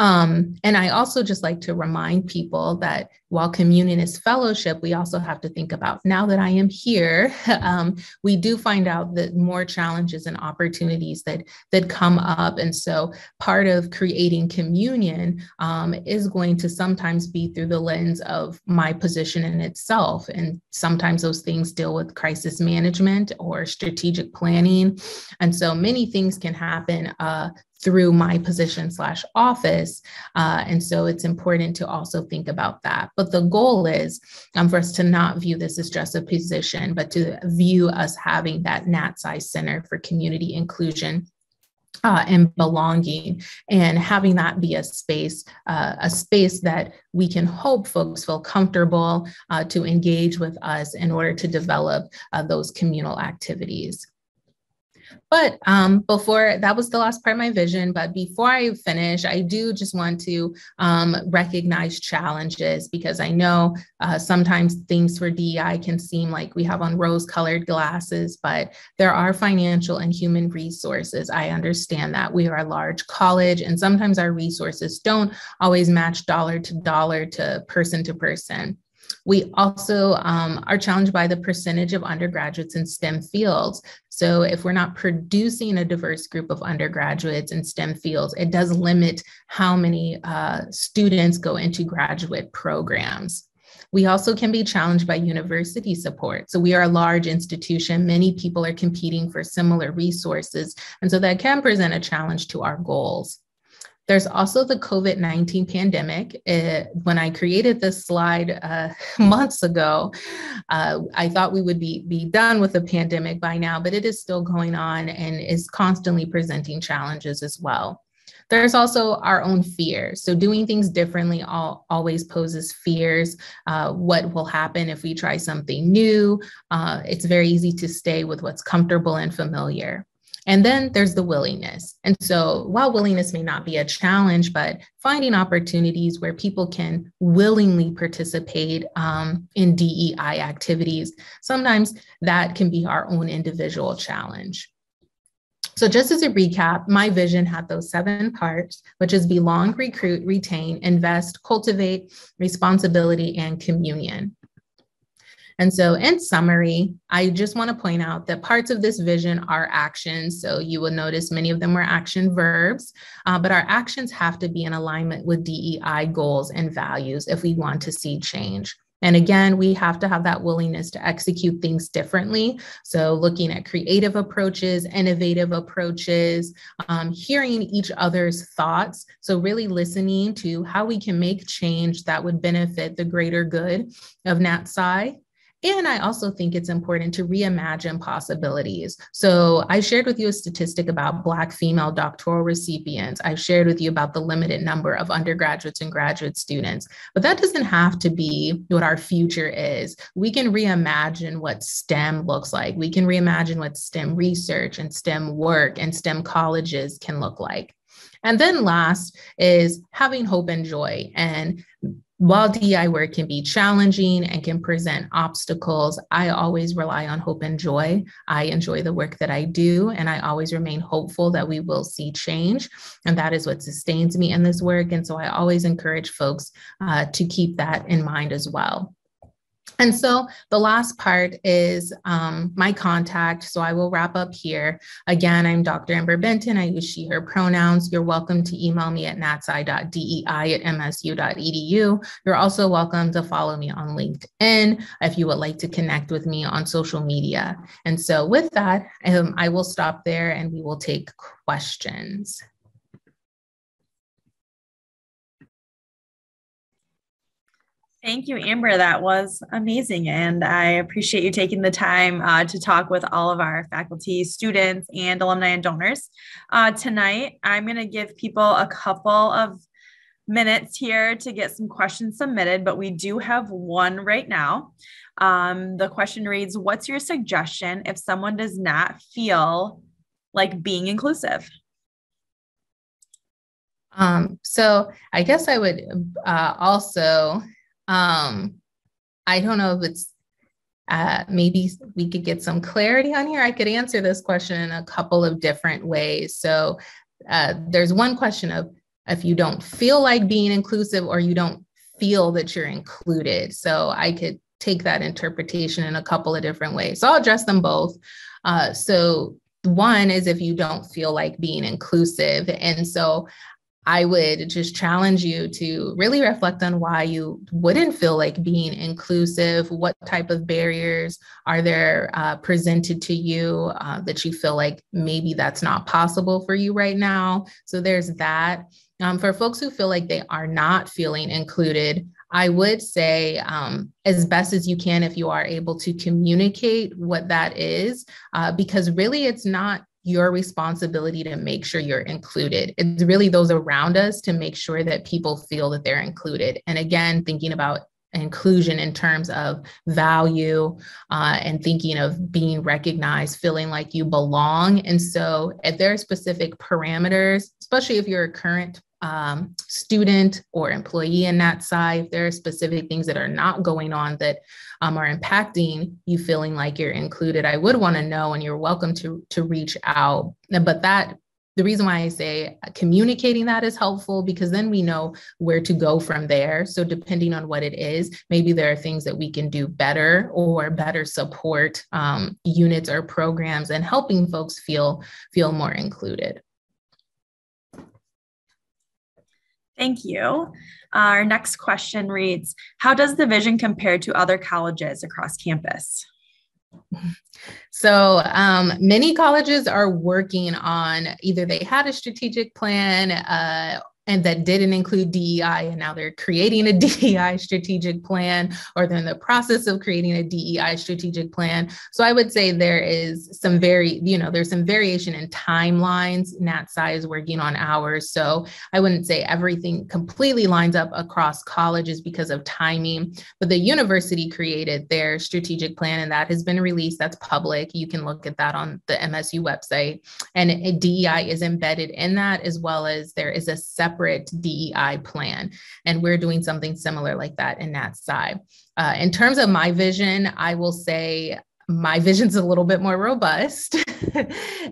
Um, and I also just like to remind people that while communion is fellowship, we also have to think about now that I am here, um, we do find out that more challenges and opportunities that, that come up. And so part of creating communion um, is going to sometimes be through the lens of my position in itself. And sometimes those things deal with crisis management or strategic planning. And so many things can happen uh, through my position slash office. Uh, and so it's important to also think about that. But the goal is um, for us to not view this as just a position, but to view us having that NatSci Center for Community Inclusion uh, and Belonging, and having that be a space, uh, a space that we can hope folks feel comfortable uh, to engage with us in order to develop uh, those communal activities. But um, before, that was the last part of my vision, but before I finish, I do just want to um, recognize challenges, because I know uh, sometimes things for D E I can seem like we have on rose-colored glasses, but there are financial and human resources. I understand that we are a large college, and sometimes our resources don't always match dollar to dollar to person to person. We also um, are challenged by the percentage of undergraduates in STEM fields. So if we're not producing a diverse group of undergraduates in STEM fields, it does limit how many uh, students go into graduate programs. We also can be challenged by university support. So we are a large institution. Many people are competing for similar resources. And so that can present a challenge to our goals. There's also the COVID nineteen pandemic. It, when I created this slide uh, months ago, uh, I thought we would be, be done with the pandemic by now, but it is still going on and is constantly presenting challenges as well. There's also our own fear. So doing things differently all, always poses fears. Uh, what will happen if we try something new? Uh, it's very easy to stay with what's comfortable and familiar. And then there's the willingness. And so while willingness may not be a challenge, but finding opportunities where people can willingly participate um, in D E I activities, sometimes that can be our own individual challenge. So just as a recap, my vision had those seven parts, which is belong, recruit, retain, invest, cultivate, responsibility, and communion. And so in summary, I just want to point out that parts of this vision are actions. So you will notice many of them were action verbs, uh, but our actions have to be in alignment with D E I goals and values if we want to see change. And again, we have to have that willingness to execute things differently. So looking at creative approaches, innovative approaches, um, hearing each other's thoughts. So really listening to how we can make change that would benefit the greater good of NatSci. And I also think it's important to reimagine possibilities. So I shared with you a statistic about Black female doctoral recipients. I've shared with you about the limited number of undergraduates and graduate students, but that doesn't have to be what our future is. We can reimagine what STEM looks like. We can reimagine what STEM research and STEM work and STEM colleges can look like. And then last is having hope and joy. And while D E I work can be challenging and can present obstacles, I always rely on hope and joy. I enjoy the work that I do, and I always remain hopeful that we will see change. And that is what sustains me in this work. And so I always encourage folks uh, to keep that in mind as well. And so the last part is um, my contact. So I will wrap up here. Again, I'm Doctor Amber Benton. I use she, her pronouns. You're welcome to email me at natsci dot d e i at m s u dot e d u. You're also welcome to follow me on LinkedIn if you would like to connect with me on social media. And so with that, um, I will stop there and we will take questions. Thank you, Amber. That was amazing. And I appreciate you taking the time uh, to talk with all of our faculty, students, and alumni and donors. Uh, tonight, I'm going to give people a couple of minutes here to get some questions submitted, but we do have one right now. Um, the question reads, what's your suggestion if someone does not feel like being inclusive? Um, so I guess I would uh, also... Um, I don't know if it's, uh, maybe we could get some clarity on here. I could answer this question in a couple of different ways. So uh, there's one question of if you don't feel like being inclusive or you don't feel that you're included. So I could take that interpretation in a couple of different ways. So I'll address them both. Uh, so one is if you don't feel like being inclusive. And so I would just challenge you to really reflect on why you wouldn't feel like being inclusive. What type of barriers are there uh, presented to you uh, that you feel like maybe that's not possible for you right now? So there's that. Um, for folks who feel like they are not feeling included, I would say um, as best as you can, if you are able to communicate what that is, uh, because really it's not your responsibility to make sure you're included. It's really those around us to make sure that people feel that they're included. And again, thinking about inclusion in terms of value uh, and thinking of being recognized, feeling like you belong. And so if there are specific parameters, especially if you're a current um, student or employee in NatSci, if there are specific things that are not going on that Um, are impacting you feeling like you're included, I would want to know, and you're welcome to, to reach out. But that, the reason why I say communicating that is helpful, because then we know where to go from there. So depending on what it is, maybe there are things that we can do better or better support um, units or programs and helping folks feel, feel more included. Thank you. Our next question reads, how does the vision compare to other colleges across campus? So um, many colleges are working on, either they had a strategic plan uh, and that didn't include D E I, and now they're creating a D E I strategic plan, or they're in the process of creating a D E I strategic plan. So I would say there is some very, you know, there's some variation in timelines. NatSci is working on ours. So I wouldn't say everything completely lines up across colleges because of timing, but the university created their strategic plan and that has been released. That's public. You can look at that on the M S U website, and a D E I is embedded in that, as well as there is a separate D E I plan. And we're doing something similar like that in NatSci. Uh, in terms of my vision, I will say my vision's a little bit more robust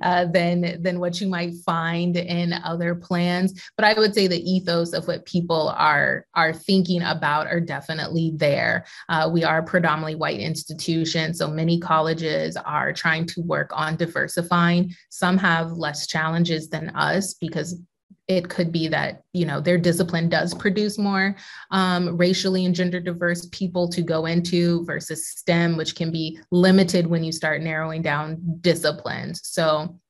uh, than, than what you might find in other plans. But I would say the ethos of what people are, are thinking about are definitely there. Uh, we are a predominantly white institution, so many colleges are trying to work on diversifying. Some have less challenges than us because it could be that, you know, their discipline does produce more um, racially and gender diverse people to go into versus STEM, which can be limited when you start narrowing down disciplines. So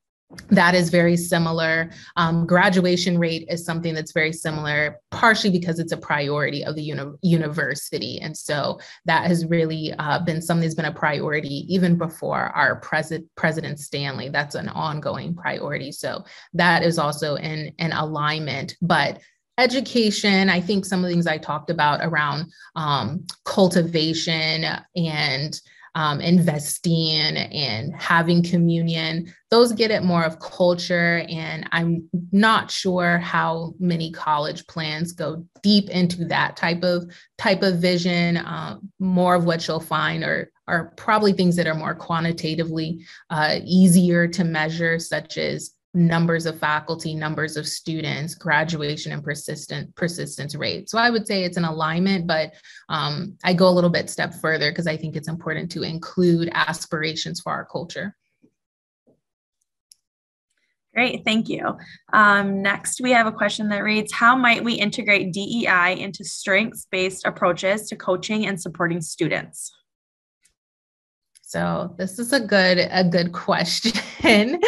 that is very similar. Um, graduation rate is something that's very similar, partially because it's a priority of the uni university. And so that has really uh, been something that's been a priority even before our president, President Stanley. That's an ongoing priority. So that is also in, in alignment. But education, I think some of the things I talked about around um, cultivation and Um, investing and having communion, those get at more of culture. And I'm not sure how many college plans go deep into that type of type of vision. Uh, more of what you'll find are, are probably things that are more quantitatively uh, easier to measure, such as numbers of faculty, numbers of students, graduation, and persistent persistence rate. So I would say it's an alignment, but um, I go a little bit step further because I think it's important to include aspirations for our culture. Great, thank you. Um, next, we have a question that reads, how might we integrate D E I into strengths-based approaches to coaching and supporting students? So this is a good, a good question.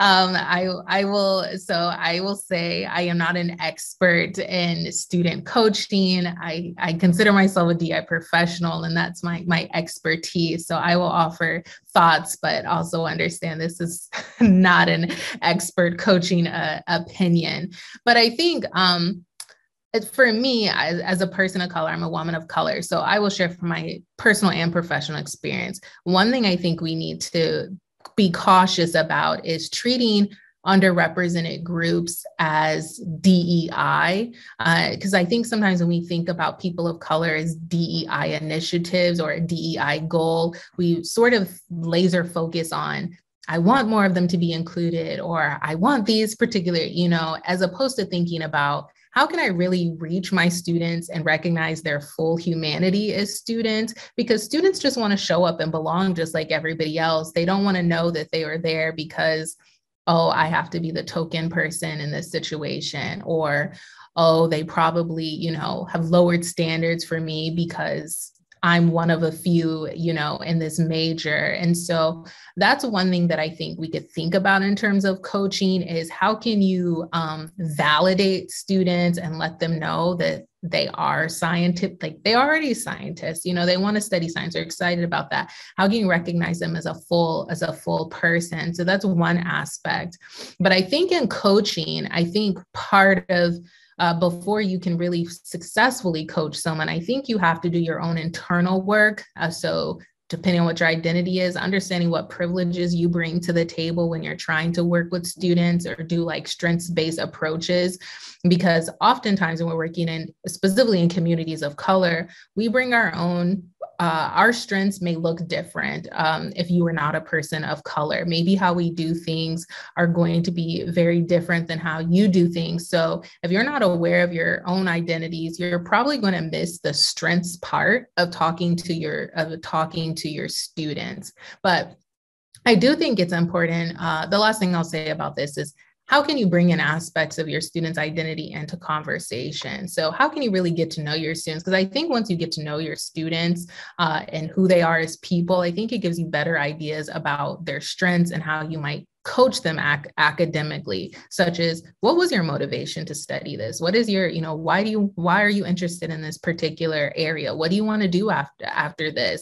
Um, I, I will, so I will say I am not an expert in student coaching. I, I consider myself a D E I professional, and that's my, my expertise. So I will offer thoughts, but also understand this is not an expert coaching uh, opinion. But I think, um, for me, as, as a person of color, I'm a woman of color. So I will share from my personal and professional experience. One thing I think we need to be cautious about is treating underrepresented groups as D E I, because uh, I think sometimes when we think about people of color as D E I initiatives or a D E I goal, we sort of laser focus on, I want more of them to be included, or I want these particular, you know, as opposed to thinking about, how can I really reach my students and recognize their full humanity as students? Because students just want to show up and belong just like everybody else. They don't want to know that they are there because, oh, I have to be the token person in this situation, or, oh, they probably, you know, have lowered standards for me because I'm one of a few, you know, in this major. And so that's one thing that I think we could think about in terms of coaching is how can you um, validate students and let them know that they are scientific, like they are already scientists, you know, they want to study science, they're excited about that. How can you recognize them as a full, as a full person? So that's one aspect. But I think in coaching, I think part of Uh, before you can really successfully coach someone, I think you have to do your own internal work. Uh, so depending on what your identity is, understanding what privileges you bring to the table when you're trying to work with students or do like strengths-based approaches, because oftentimes when we're working in specifically in communities of color, we bring our own Uh, our strengths may look different um, if you are not a person of color. Maybe how we do things are going to be very different than how you do things. So if you're not aware of your own identities, you're probably going to miss the strengths part of talking to your of talking to your students. But I do think it's important. Uh, the last thing I'll say about this is, how can you bring in aspects of your students' identity into conversation? So how can you really get to know your students? Because I think once you get to know your students uh, and who they are as people, I think it gives you better ideas about their strengths and how you might coach them ac academically, such as what was your motivation to study this? What is your, you know, why do you, why are you interested in this particular area? What do you want to do after, after this?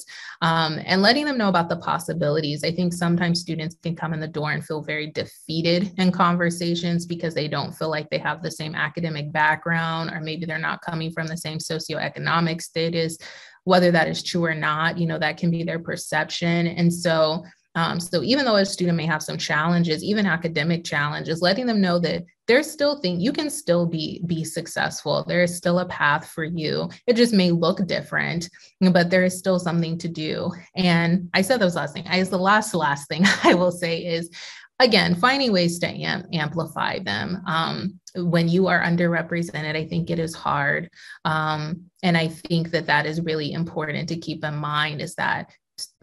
Um, and letting them know about the possibilities. I think sometimes students can come in the door and feel very defeated in conversations because they don't feel like they have the same academic background, or maybe they're not coming from the same socioeconomic status, whether that is true or not, you know, that can be their perception. And so Um, so even though a student may have some challenges, even academic challenges, letting them know that there's still things, you can still be, be successful. There is still a path for you. It just may look different, but there is still something to do. And I said those last thing, I, the last, last thing I will say is, again, finding ways to am amplify them. Um, when you are underrepresented, I think it is hard. Um, and I think that that is really important to keep in mind is that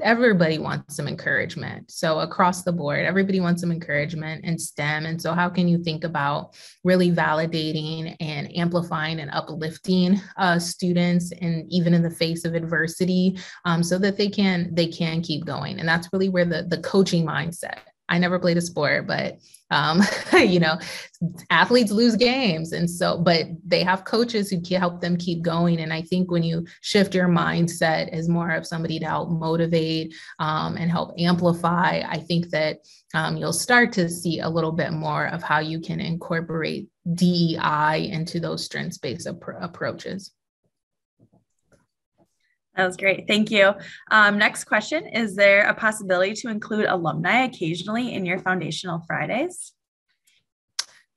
everybody wants some encouragement. So across the board, everybody wants some encouragement in STEM. And so how can you think about really validating and amplifying and uplifting uh, students, and even in the face of adversity, um, so that they can they can keep going. And that's really where the, the coaching mindset. I never played a sport, but um, you know, athletes lose games. And so, but they have coaches who can help them keep going. And I think when you shift your mindset as more of somebody to help motivate um, and help amplify, I think that um, you'll start to see a little bit more of how you can incorporate D E I into those strengths-based ap- approaches. That was great. Thank you. Um, next question. Is there a possibility to include alumni occasionally in your Foundational Fridays?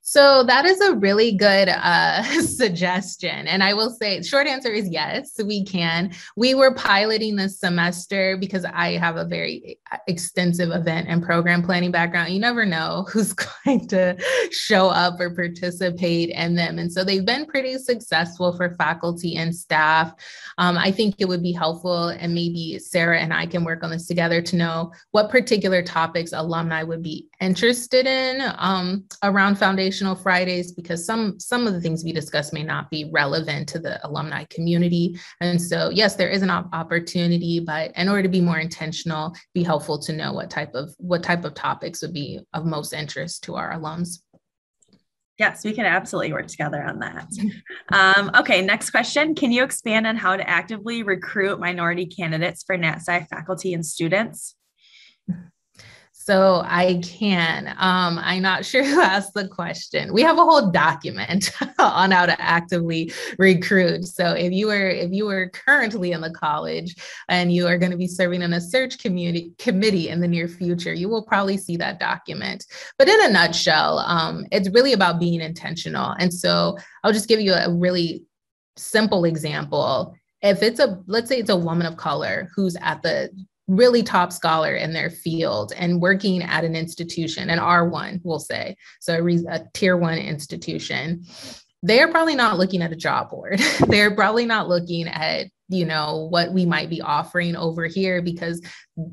So that is a really good uh, suggestion. And I will say, short answer is yes, we can. We were piloting this semester because I have a very extensive event and program planning background. You never know who's going to show up or participate in them. And so they've been pretty successful for faculty and staff. Um, I think it would be helpful, and maybe Sarah and I can work on this together, to know what particular topics alumni would be interested in um, around Foundational Fridays, because some some of the things we discuss may not be relevant to the alumni community. And so, yes, there is an op- opportunity, but in order to be more intentional, it'd be helpful to know what type of what type of topics would be of most interest to our alums. Yes, we can absolutely work together on that. Um, okay, next question. Can you expand on how to actively recruit minority candidates for NatSci faculty and students? So I can. Um, I'm not sure who asked the question. We have a whole document on how to actively recruit. So if you are if you are currently in the college and you are going to be serving on a search community committee in the near future, you will probably see that document. But in a nutshell, um, it's really about being intentional. And so I'll just give you a really simple example. If it's a, let's say it's a woman of color who's at the really top scholar in their field and working at an institution, an R one, we'll say, so a, a tier one institution, they're probably not looking at a job board. They're probably not looking at, you know, what we might be offering over here, because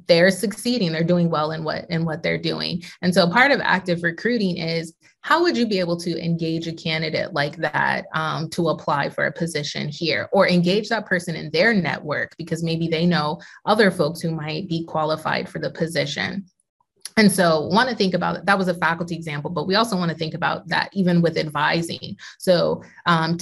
they're succeeding. They're doing well in what, in what they're doing. And so part of active recruiting is, how would you be able to engage a candidate like that um, to apply for a position here, or engage that person in their network, because maybe they know other folks who might be qualified for the position. And so want to think about, that was a faculty example, but we also want to think about that even with advising. So um,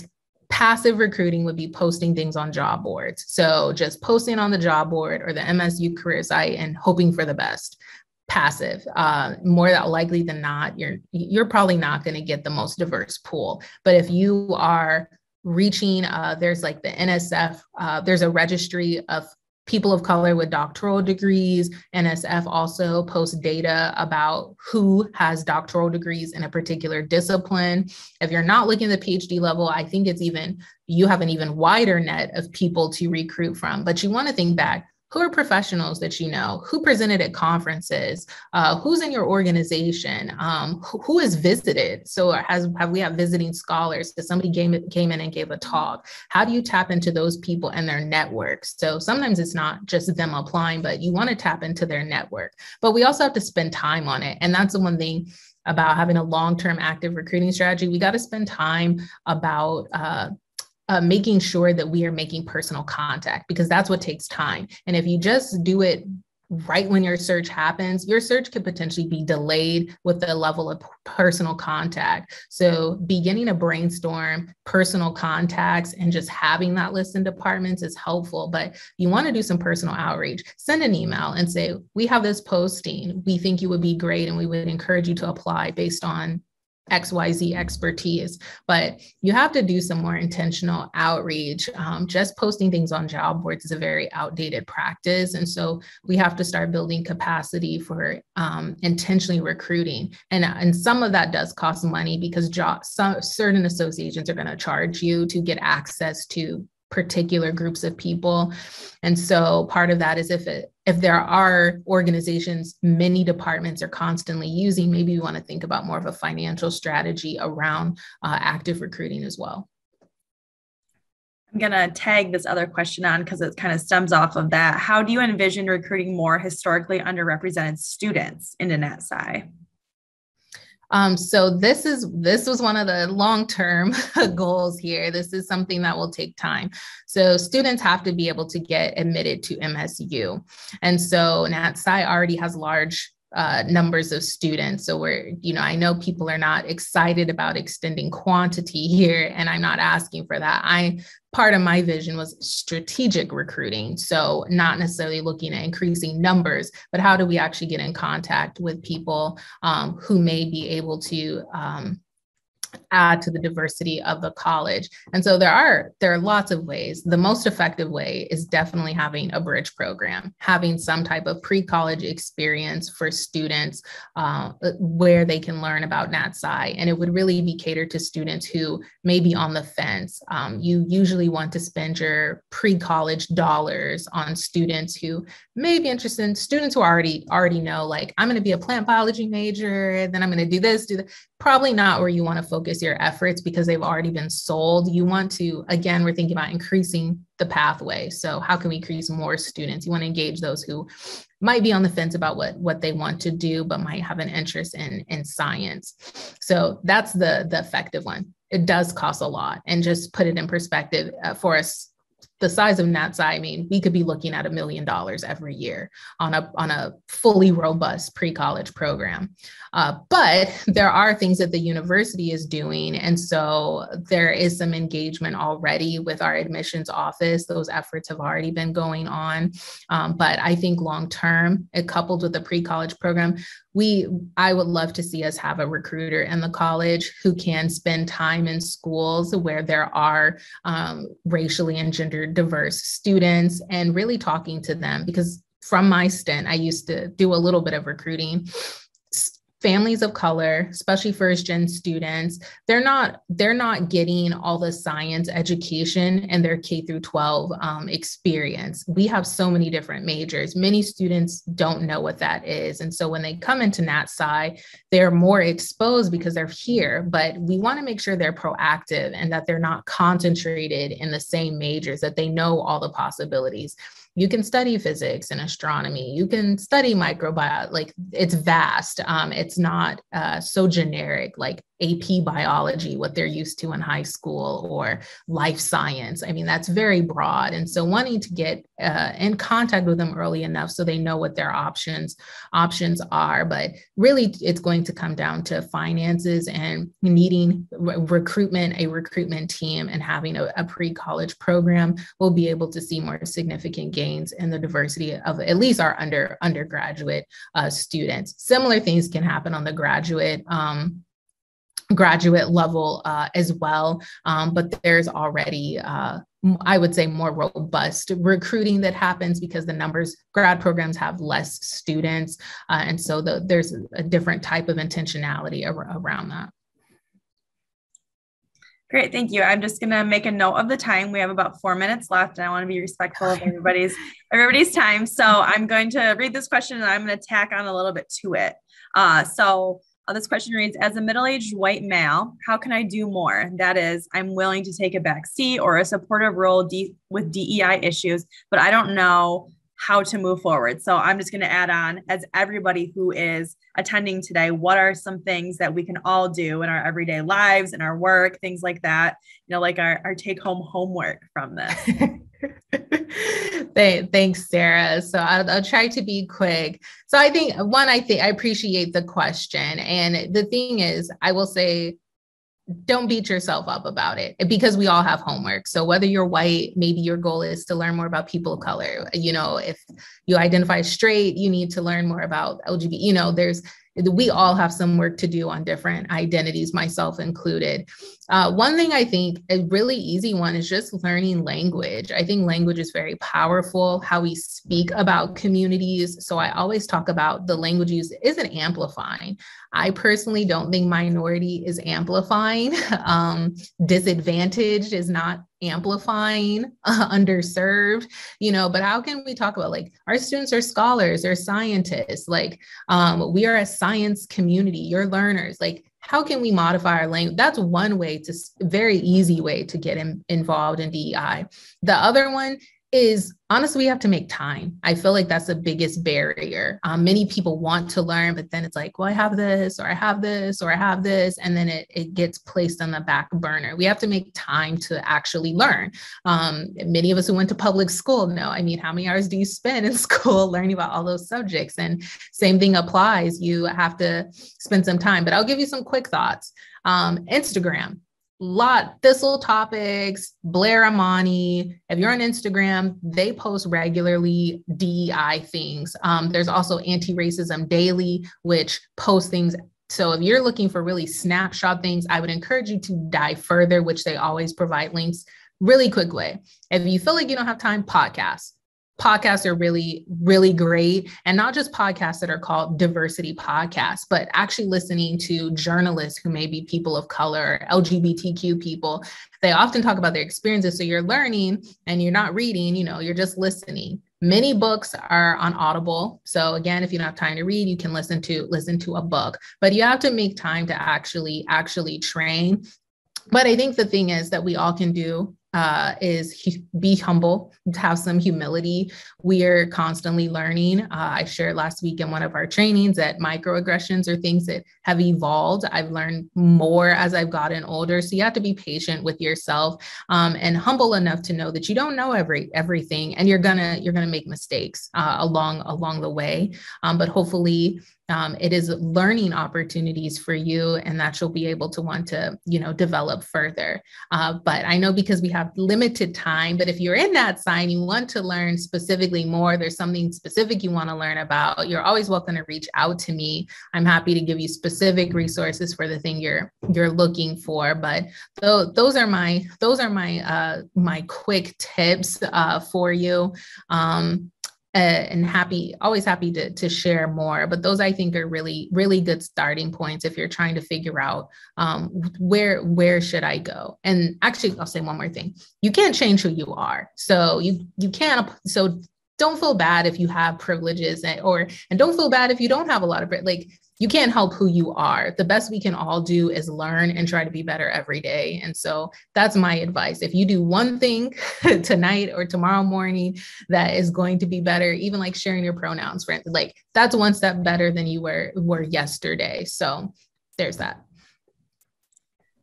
passive recruiting would be posting things on job boards. So just posting on the job board or the M S U career site and hoping for the best. Passive, uh, more likely than not, you're you're probably not going to get the most diverse pool. But if you are reaching, uh, there's like the N S F, uh, there's a registry of people of color with doctoral degrees. N S F also posts data about who has doctoral degrees in a particular discipline. If you're not looking at the PhD level, I think it's even, you have an even wider net of people to recruit from. But you want to think back, who are professionals that you know, who presented at conferences, uh, who's in your organization, um, who, who is visited. So has, have we have visiting scholars, because somebody came, came in and gave a talk. How do you tap into those people and their networks? So sometimes it's not just them applying, but you want to tap into their network. But we also have to spend time on it. And that's the one thing about having a long-term active recruiting strategy. We got to spend time about uh, Uh, making sure that we are making personal contact, because that's what takes time. And if you just do it right when your search happens, your search could potentially be delayed with the level of personal contact. So beginning to brainstorm personal contacts and just having that list in departments is helpful, but you want to do some personal outreach. Send an email and say, we have this posting. We think you would be great, and we would encourage you to apply based on X Y Z expertise. But you have to do some more intentional outreach. Um, just posting things on job boards is a very outdated practice. And so we have to start building capacity for um, intentionally recruiting. And, and some of that does cost money, because job, some, certain associations are going to charge you to get access to particular groups of people. And so part of that is if it, if there are organizations, many departments are constantly using, maybe you want to think about more of a financial strategy around uh, active recruiting as well. I'm going to tag this other question on because it kind of stems off of that. How do you envision recruiting more historically underrepresented students into NatSci? Um, so this is this was one of the long-term goals here. This is something that will take time. So students have to be able to get admitted to M S U. And so NatSci already has large Uh, numbers of students. So we're, you know, I know people are not excited about extending quantity here, and I'm not asking for that. I, part of my vision was strategic recruiting. So not necessarily looking at increasing numbers, but how do we actually get in contact with people um, who may be able to um, add to the diversity of the college. And so there are there are lots of ways. The most effective way is definitely having a bridge program, having some type of pre-college experience for students uh, where they can learn about NatSci. And it would really be catered to students who may be on the fence. Um, you usually want to spend your pre-college dollars on students who may be interested in students who already already know, like, I'm going to be a plant biology major, then I'm going to do this, do that. Probably not where you want to focus your efforts because they've already been sold. You want to, again, we're thinking about increasing the pathway. So how can we increase more students? You want to engage those who might be on the fence about what, what they want to do, but might have an interest in, in science. So that's the, the effective one. It does cost a lot. And just put it in perspective uh, for us, the size of NatSci, I mean, we could be looking at a million dollars every year on a on a fully robust pre-college program. Uh, but there are things that the university is doing. And so there is some engagement already with our admissions office. Those efforts have already been going on. Um, but I think long-term, it coupled with the pre-college program, we I would love to see us have a recruiter in the college who can spend time in schools where there are um, racially and gender diverse students and really talking to them, because from my stint, I used to do a little bit of recruiting. Families of color, especially first gen students, they're not they're not getting all the science education and their K through twelve um, experience. We have so many different majors. Many students don't know what that is. And so when they come into NatSci, they're more exposed because they're here, but we want to make sure they're proactive and that they're not concentrated in the same majors, that they know all the possibilities. You can study physics and astronomy. You can study microbiology. Like, it's vast. Um, it's not uh, so generic, like A P biology, what they're used to in high school, or life science. I mean, that's very broad. And so wanting to get uh, in contact with them early enough so they know what their options options are. But really, it's going to come down to finances and needing re- recruitment, a recruitment team, and having a, a pre-college program. We'll be able to see more significant gains in the diversity of at least our under undergraduate uh, students. Similar things can happen on the graduate um, graduate level uh, as well. Um, but there's already, uh, I would say, more robust recruiting that happens because the numbers, grad programs have less students. Uh, and so the, there's a different type of intentionality ar- around that. Great, thank you. I'm just gonna make a note of the time. We have about four minutes left, and I wanna be respectful of everybody's, everybody's time. So I'm going to read this question and I'm gonna tack on a little bit to it. Uh, so Uh, this question reads, as a middle-aged white male, how can I do more? That is, I'm willing to take a back seat or a supportive role de- with D E I issues, but I don't know how to move forward. So I'm just going to add on, as everybody who is attending today, what are some things that we can all do in our everyday lives, in our work, things like that, you know, like our, our take-home homework from this. Thanks, Sarah. So I'll, I'll try to be quick. So I think one, I think I appreciate the question. And the thing is, I will say, don't beat yourself up about it, because we all have homework. So whether you're white, maybe your goal is to learn more about people of color. You know, if you identify as straight, you need to learn more about L G B T. You know, there's, we all have some work to do on different identities, myself included. Uh, one thing I think a really easy one is just learning language. I think language is very powerful, how we speak about communities. So I always talk about the language use isn't amplifying. I personally don't think minority is amplifying. Um, disadvantaged is not amplifying, uh, underserved, you know, but how can we talk about, like, our students are scholars, they're scientists, like um, we are a science community, you're learners, like how can we modify our language? That's one way to, very easy way to get in, involved in D E I. The other one is, honestly, we have to make time. I feel like that's the biggest barrier. Um, many people want to learn, but then it's like, well, I have this, or I have this, or I have this, and then it, it gets placed on the back burner. We have to make time to actually learn. Um, many of us who went to public school know, I mean, how many hours do you spend in school learning about all those subjects? And same thing applies. You have to spend some time, but I'll give you some quick thoughts. Um, Instagram. Lot Thistle Topics, Blair Amani. If you're on Instagram, they post regularly D E I things. Um, there's also Anti-Racism Daily, which posts things. So if you're looking for really snapshot things, I would encourage you to dive further, which they always provide links really quick way. If you feel like you don't have time, podcasts. Podcasts are really, really great. And not just podcasts that are called diversity podcasts, but actually listening to journalists who may be people of color, L G B T Q people. They often talk about their experiences. So you're learning and you're not reading, you know, you're just listening. Many books are on Audible. So again, if you don't have time to read, you can listen to listen to a book, but you have to make time to actually, actually train. But I think the thing is that we all can do Uh, is be humble, have some humility. We are constantly learning. Uh, I shared last week in one of our trainings that microaggressions are things that have evolved. I've learned more as I've gotten older. So you have to be patient with yourself um, and humble enough to know that you don't know every everything, and you're gonna you're gonna make mistakes uh, along along the way. Um, but hopefully, um, it is learning opportunities for you, and that you'll be able to want to you know develop further. Uh, but I know because we have Have limited time, but if you're in that sign, you want to learn specifically more, there's something specific you want to learn about, you're always welcome to reach out to me. I'm happy to give you specific resources for the thing you're you're looking for. But th- those are my those are my uh, my quick tips uh, for you. Um, Uh, and happy, always happy to, to share more. But those, I think, are really, really good starting points if you're trying to figure out um, where where should I go. And actually, I'll say one more thing. You can't change who you are. So you you can't. So don't feel bad if you have privileges, and, or and don't feel bad if you don't have a lot of it. Like, you can't help who you are. The best we can all do is learn and try to be better every day. And so that's my advice. If you do one thing tonight or tomorrow morning that is going to be better, even like sharing your pronouns, for instance, like that's one step better than you were, were yesterday. So there's that.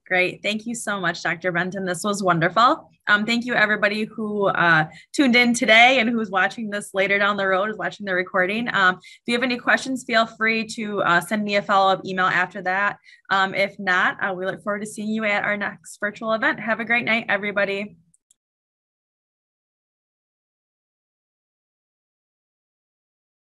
Great. Thank you so much, Doctor Benton. This was wonderful. Um, thank you, everybody who uh, tuned in today and who's watching this later down the road, is watching the recording. Um, if you have any questions, feel free to uh, send me a follow-up email after that. Um, if not, uh, we look forward to seeing you at our next virtual event. Have a great night, everybody.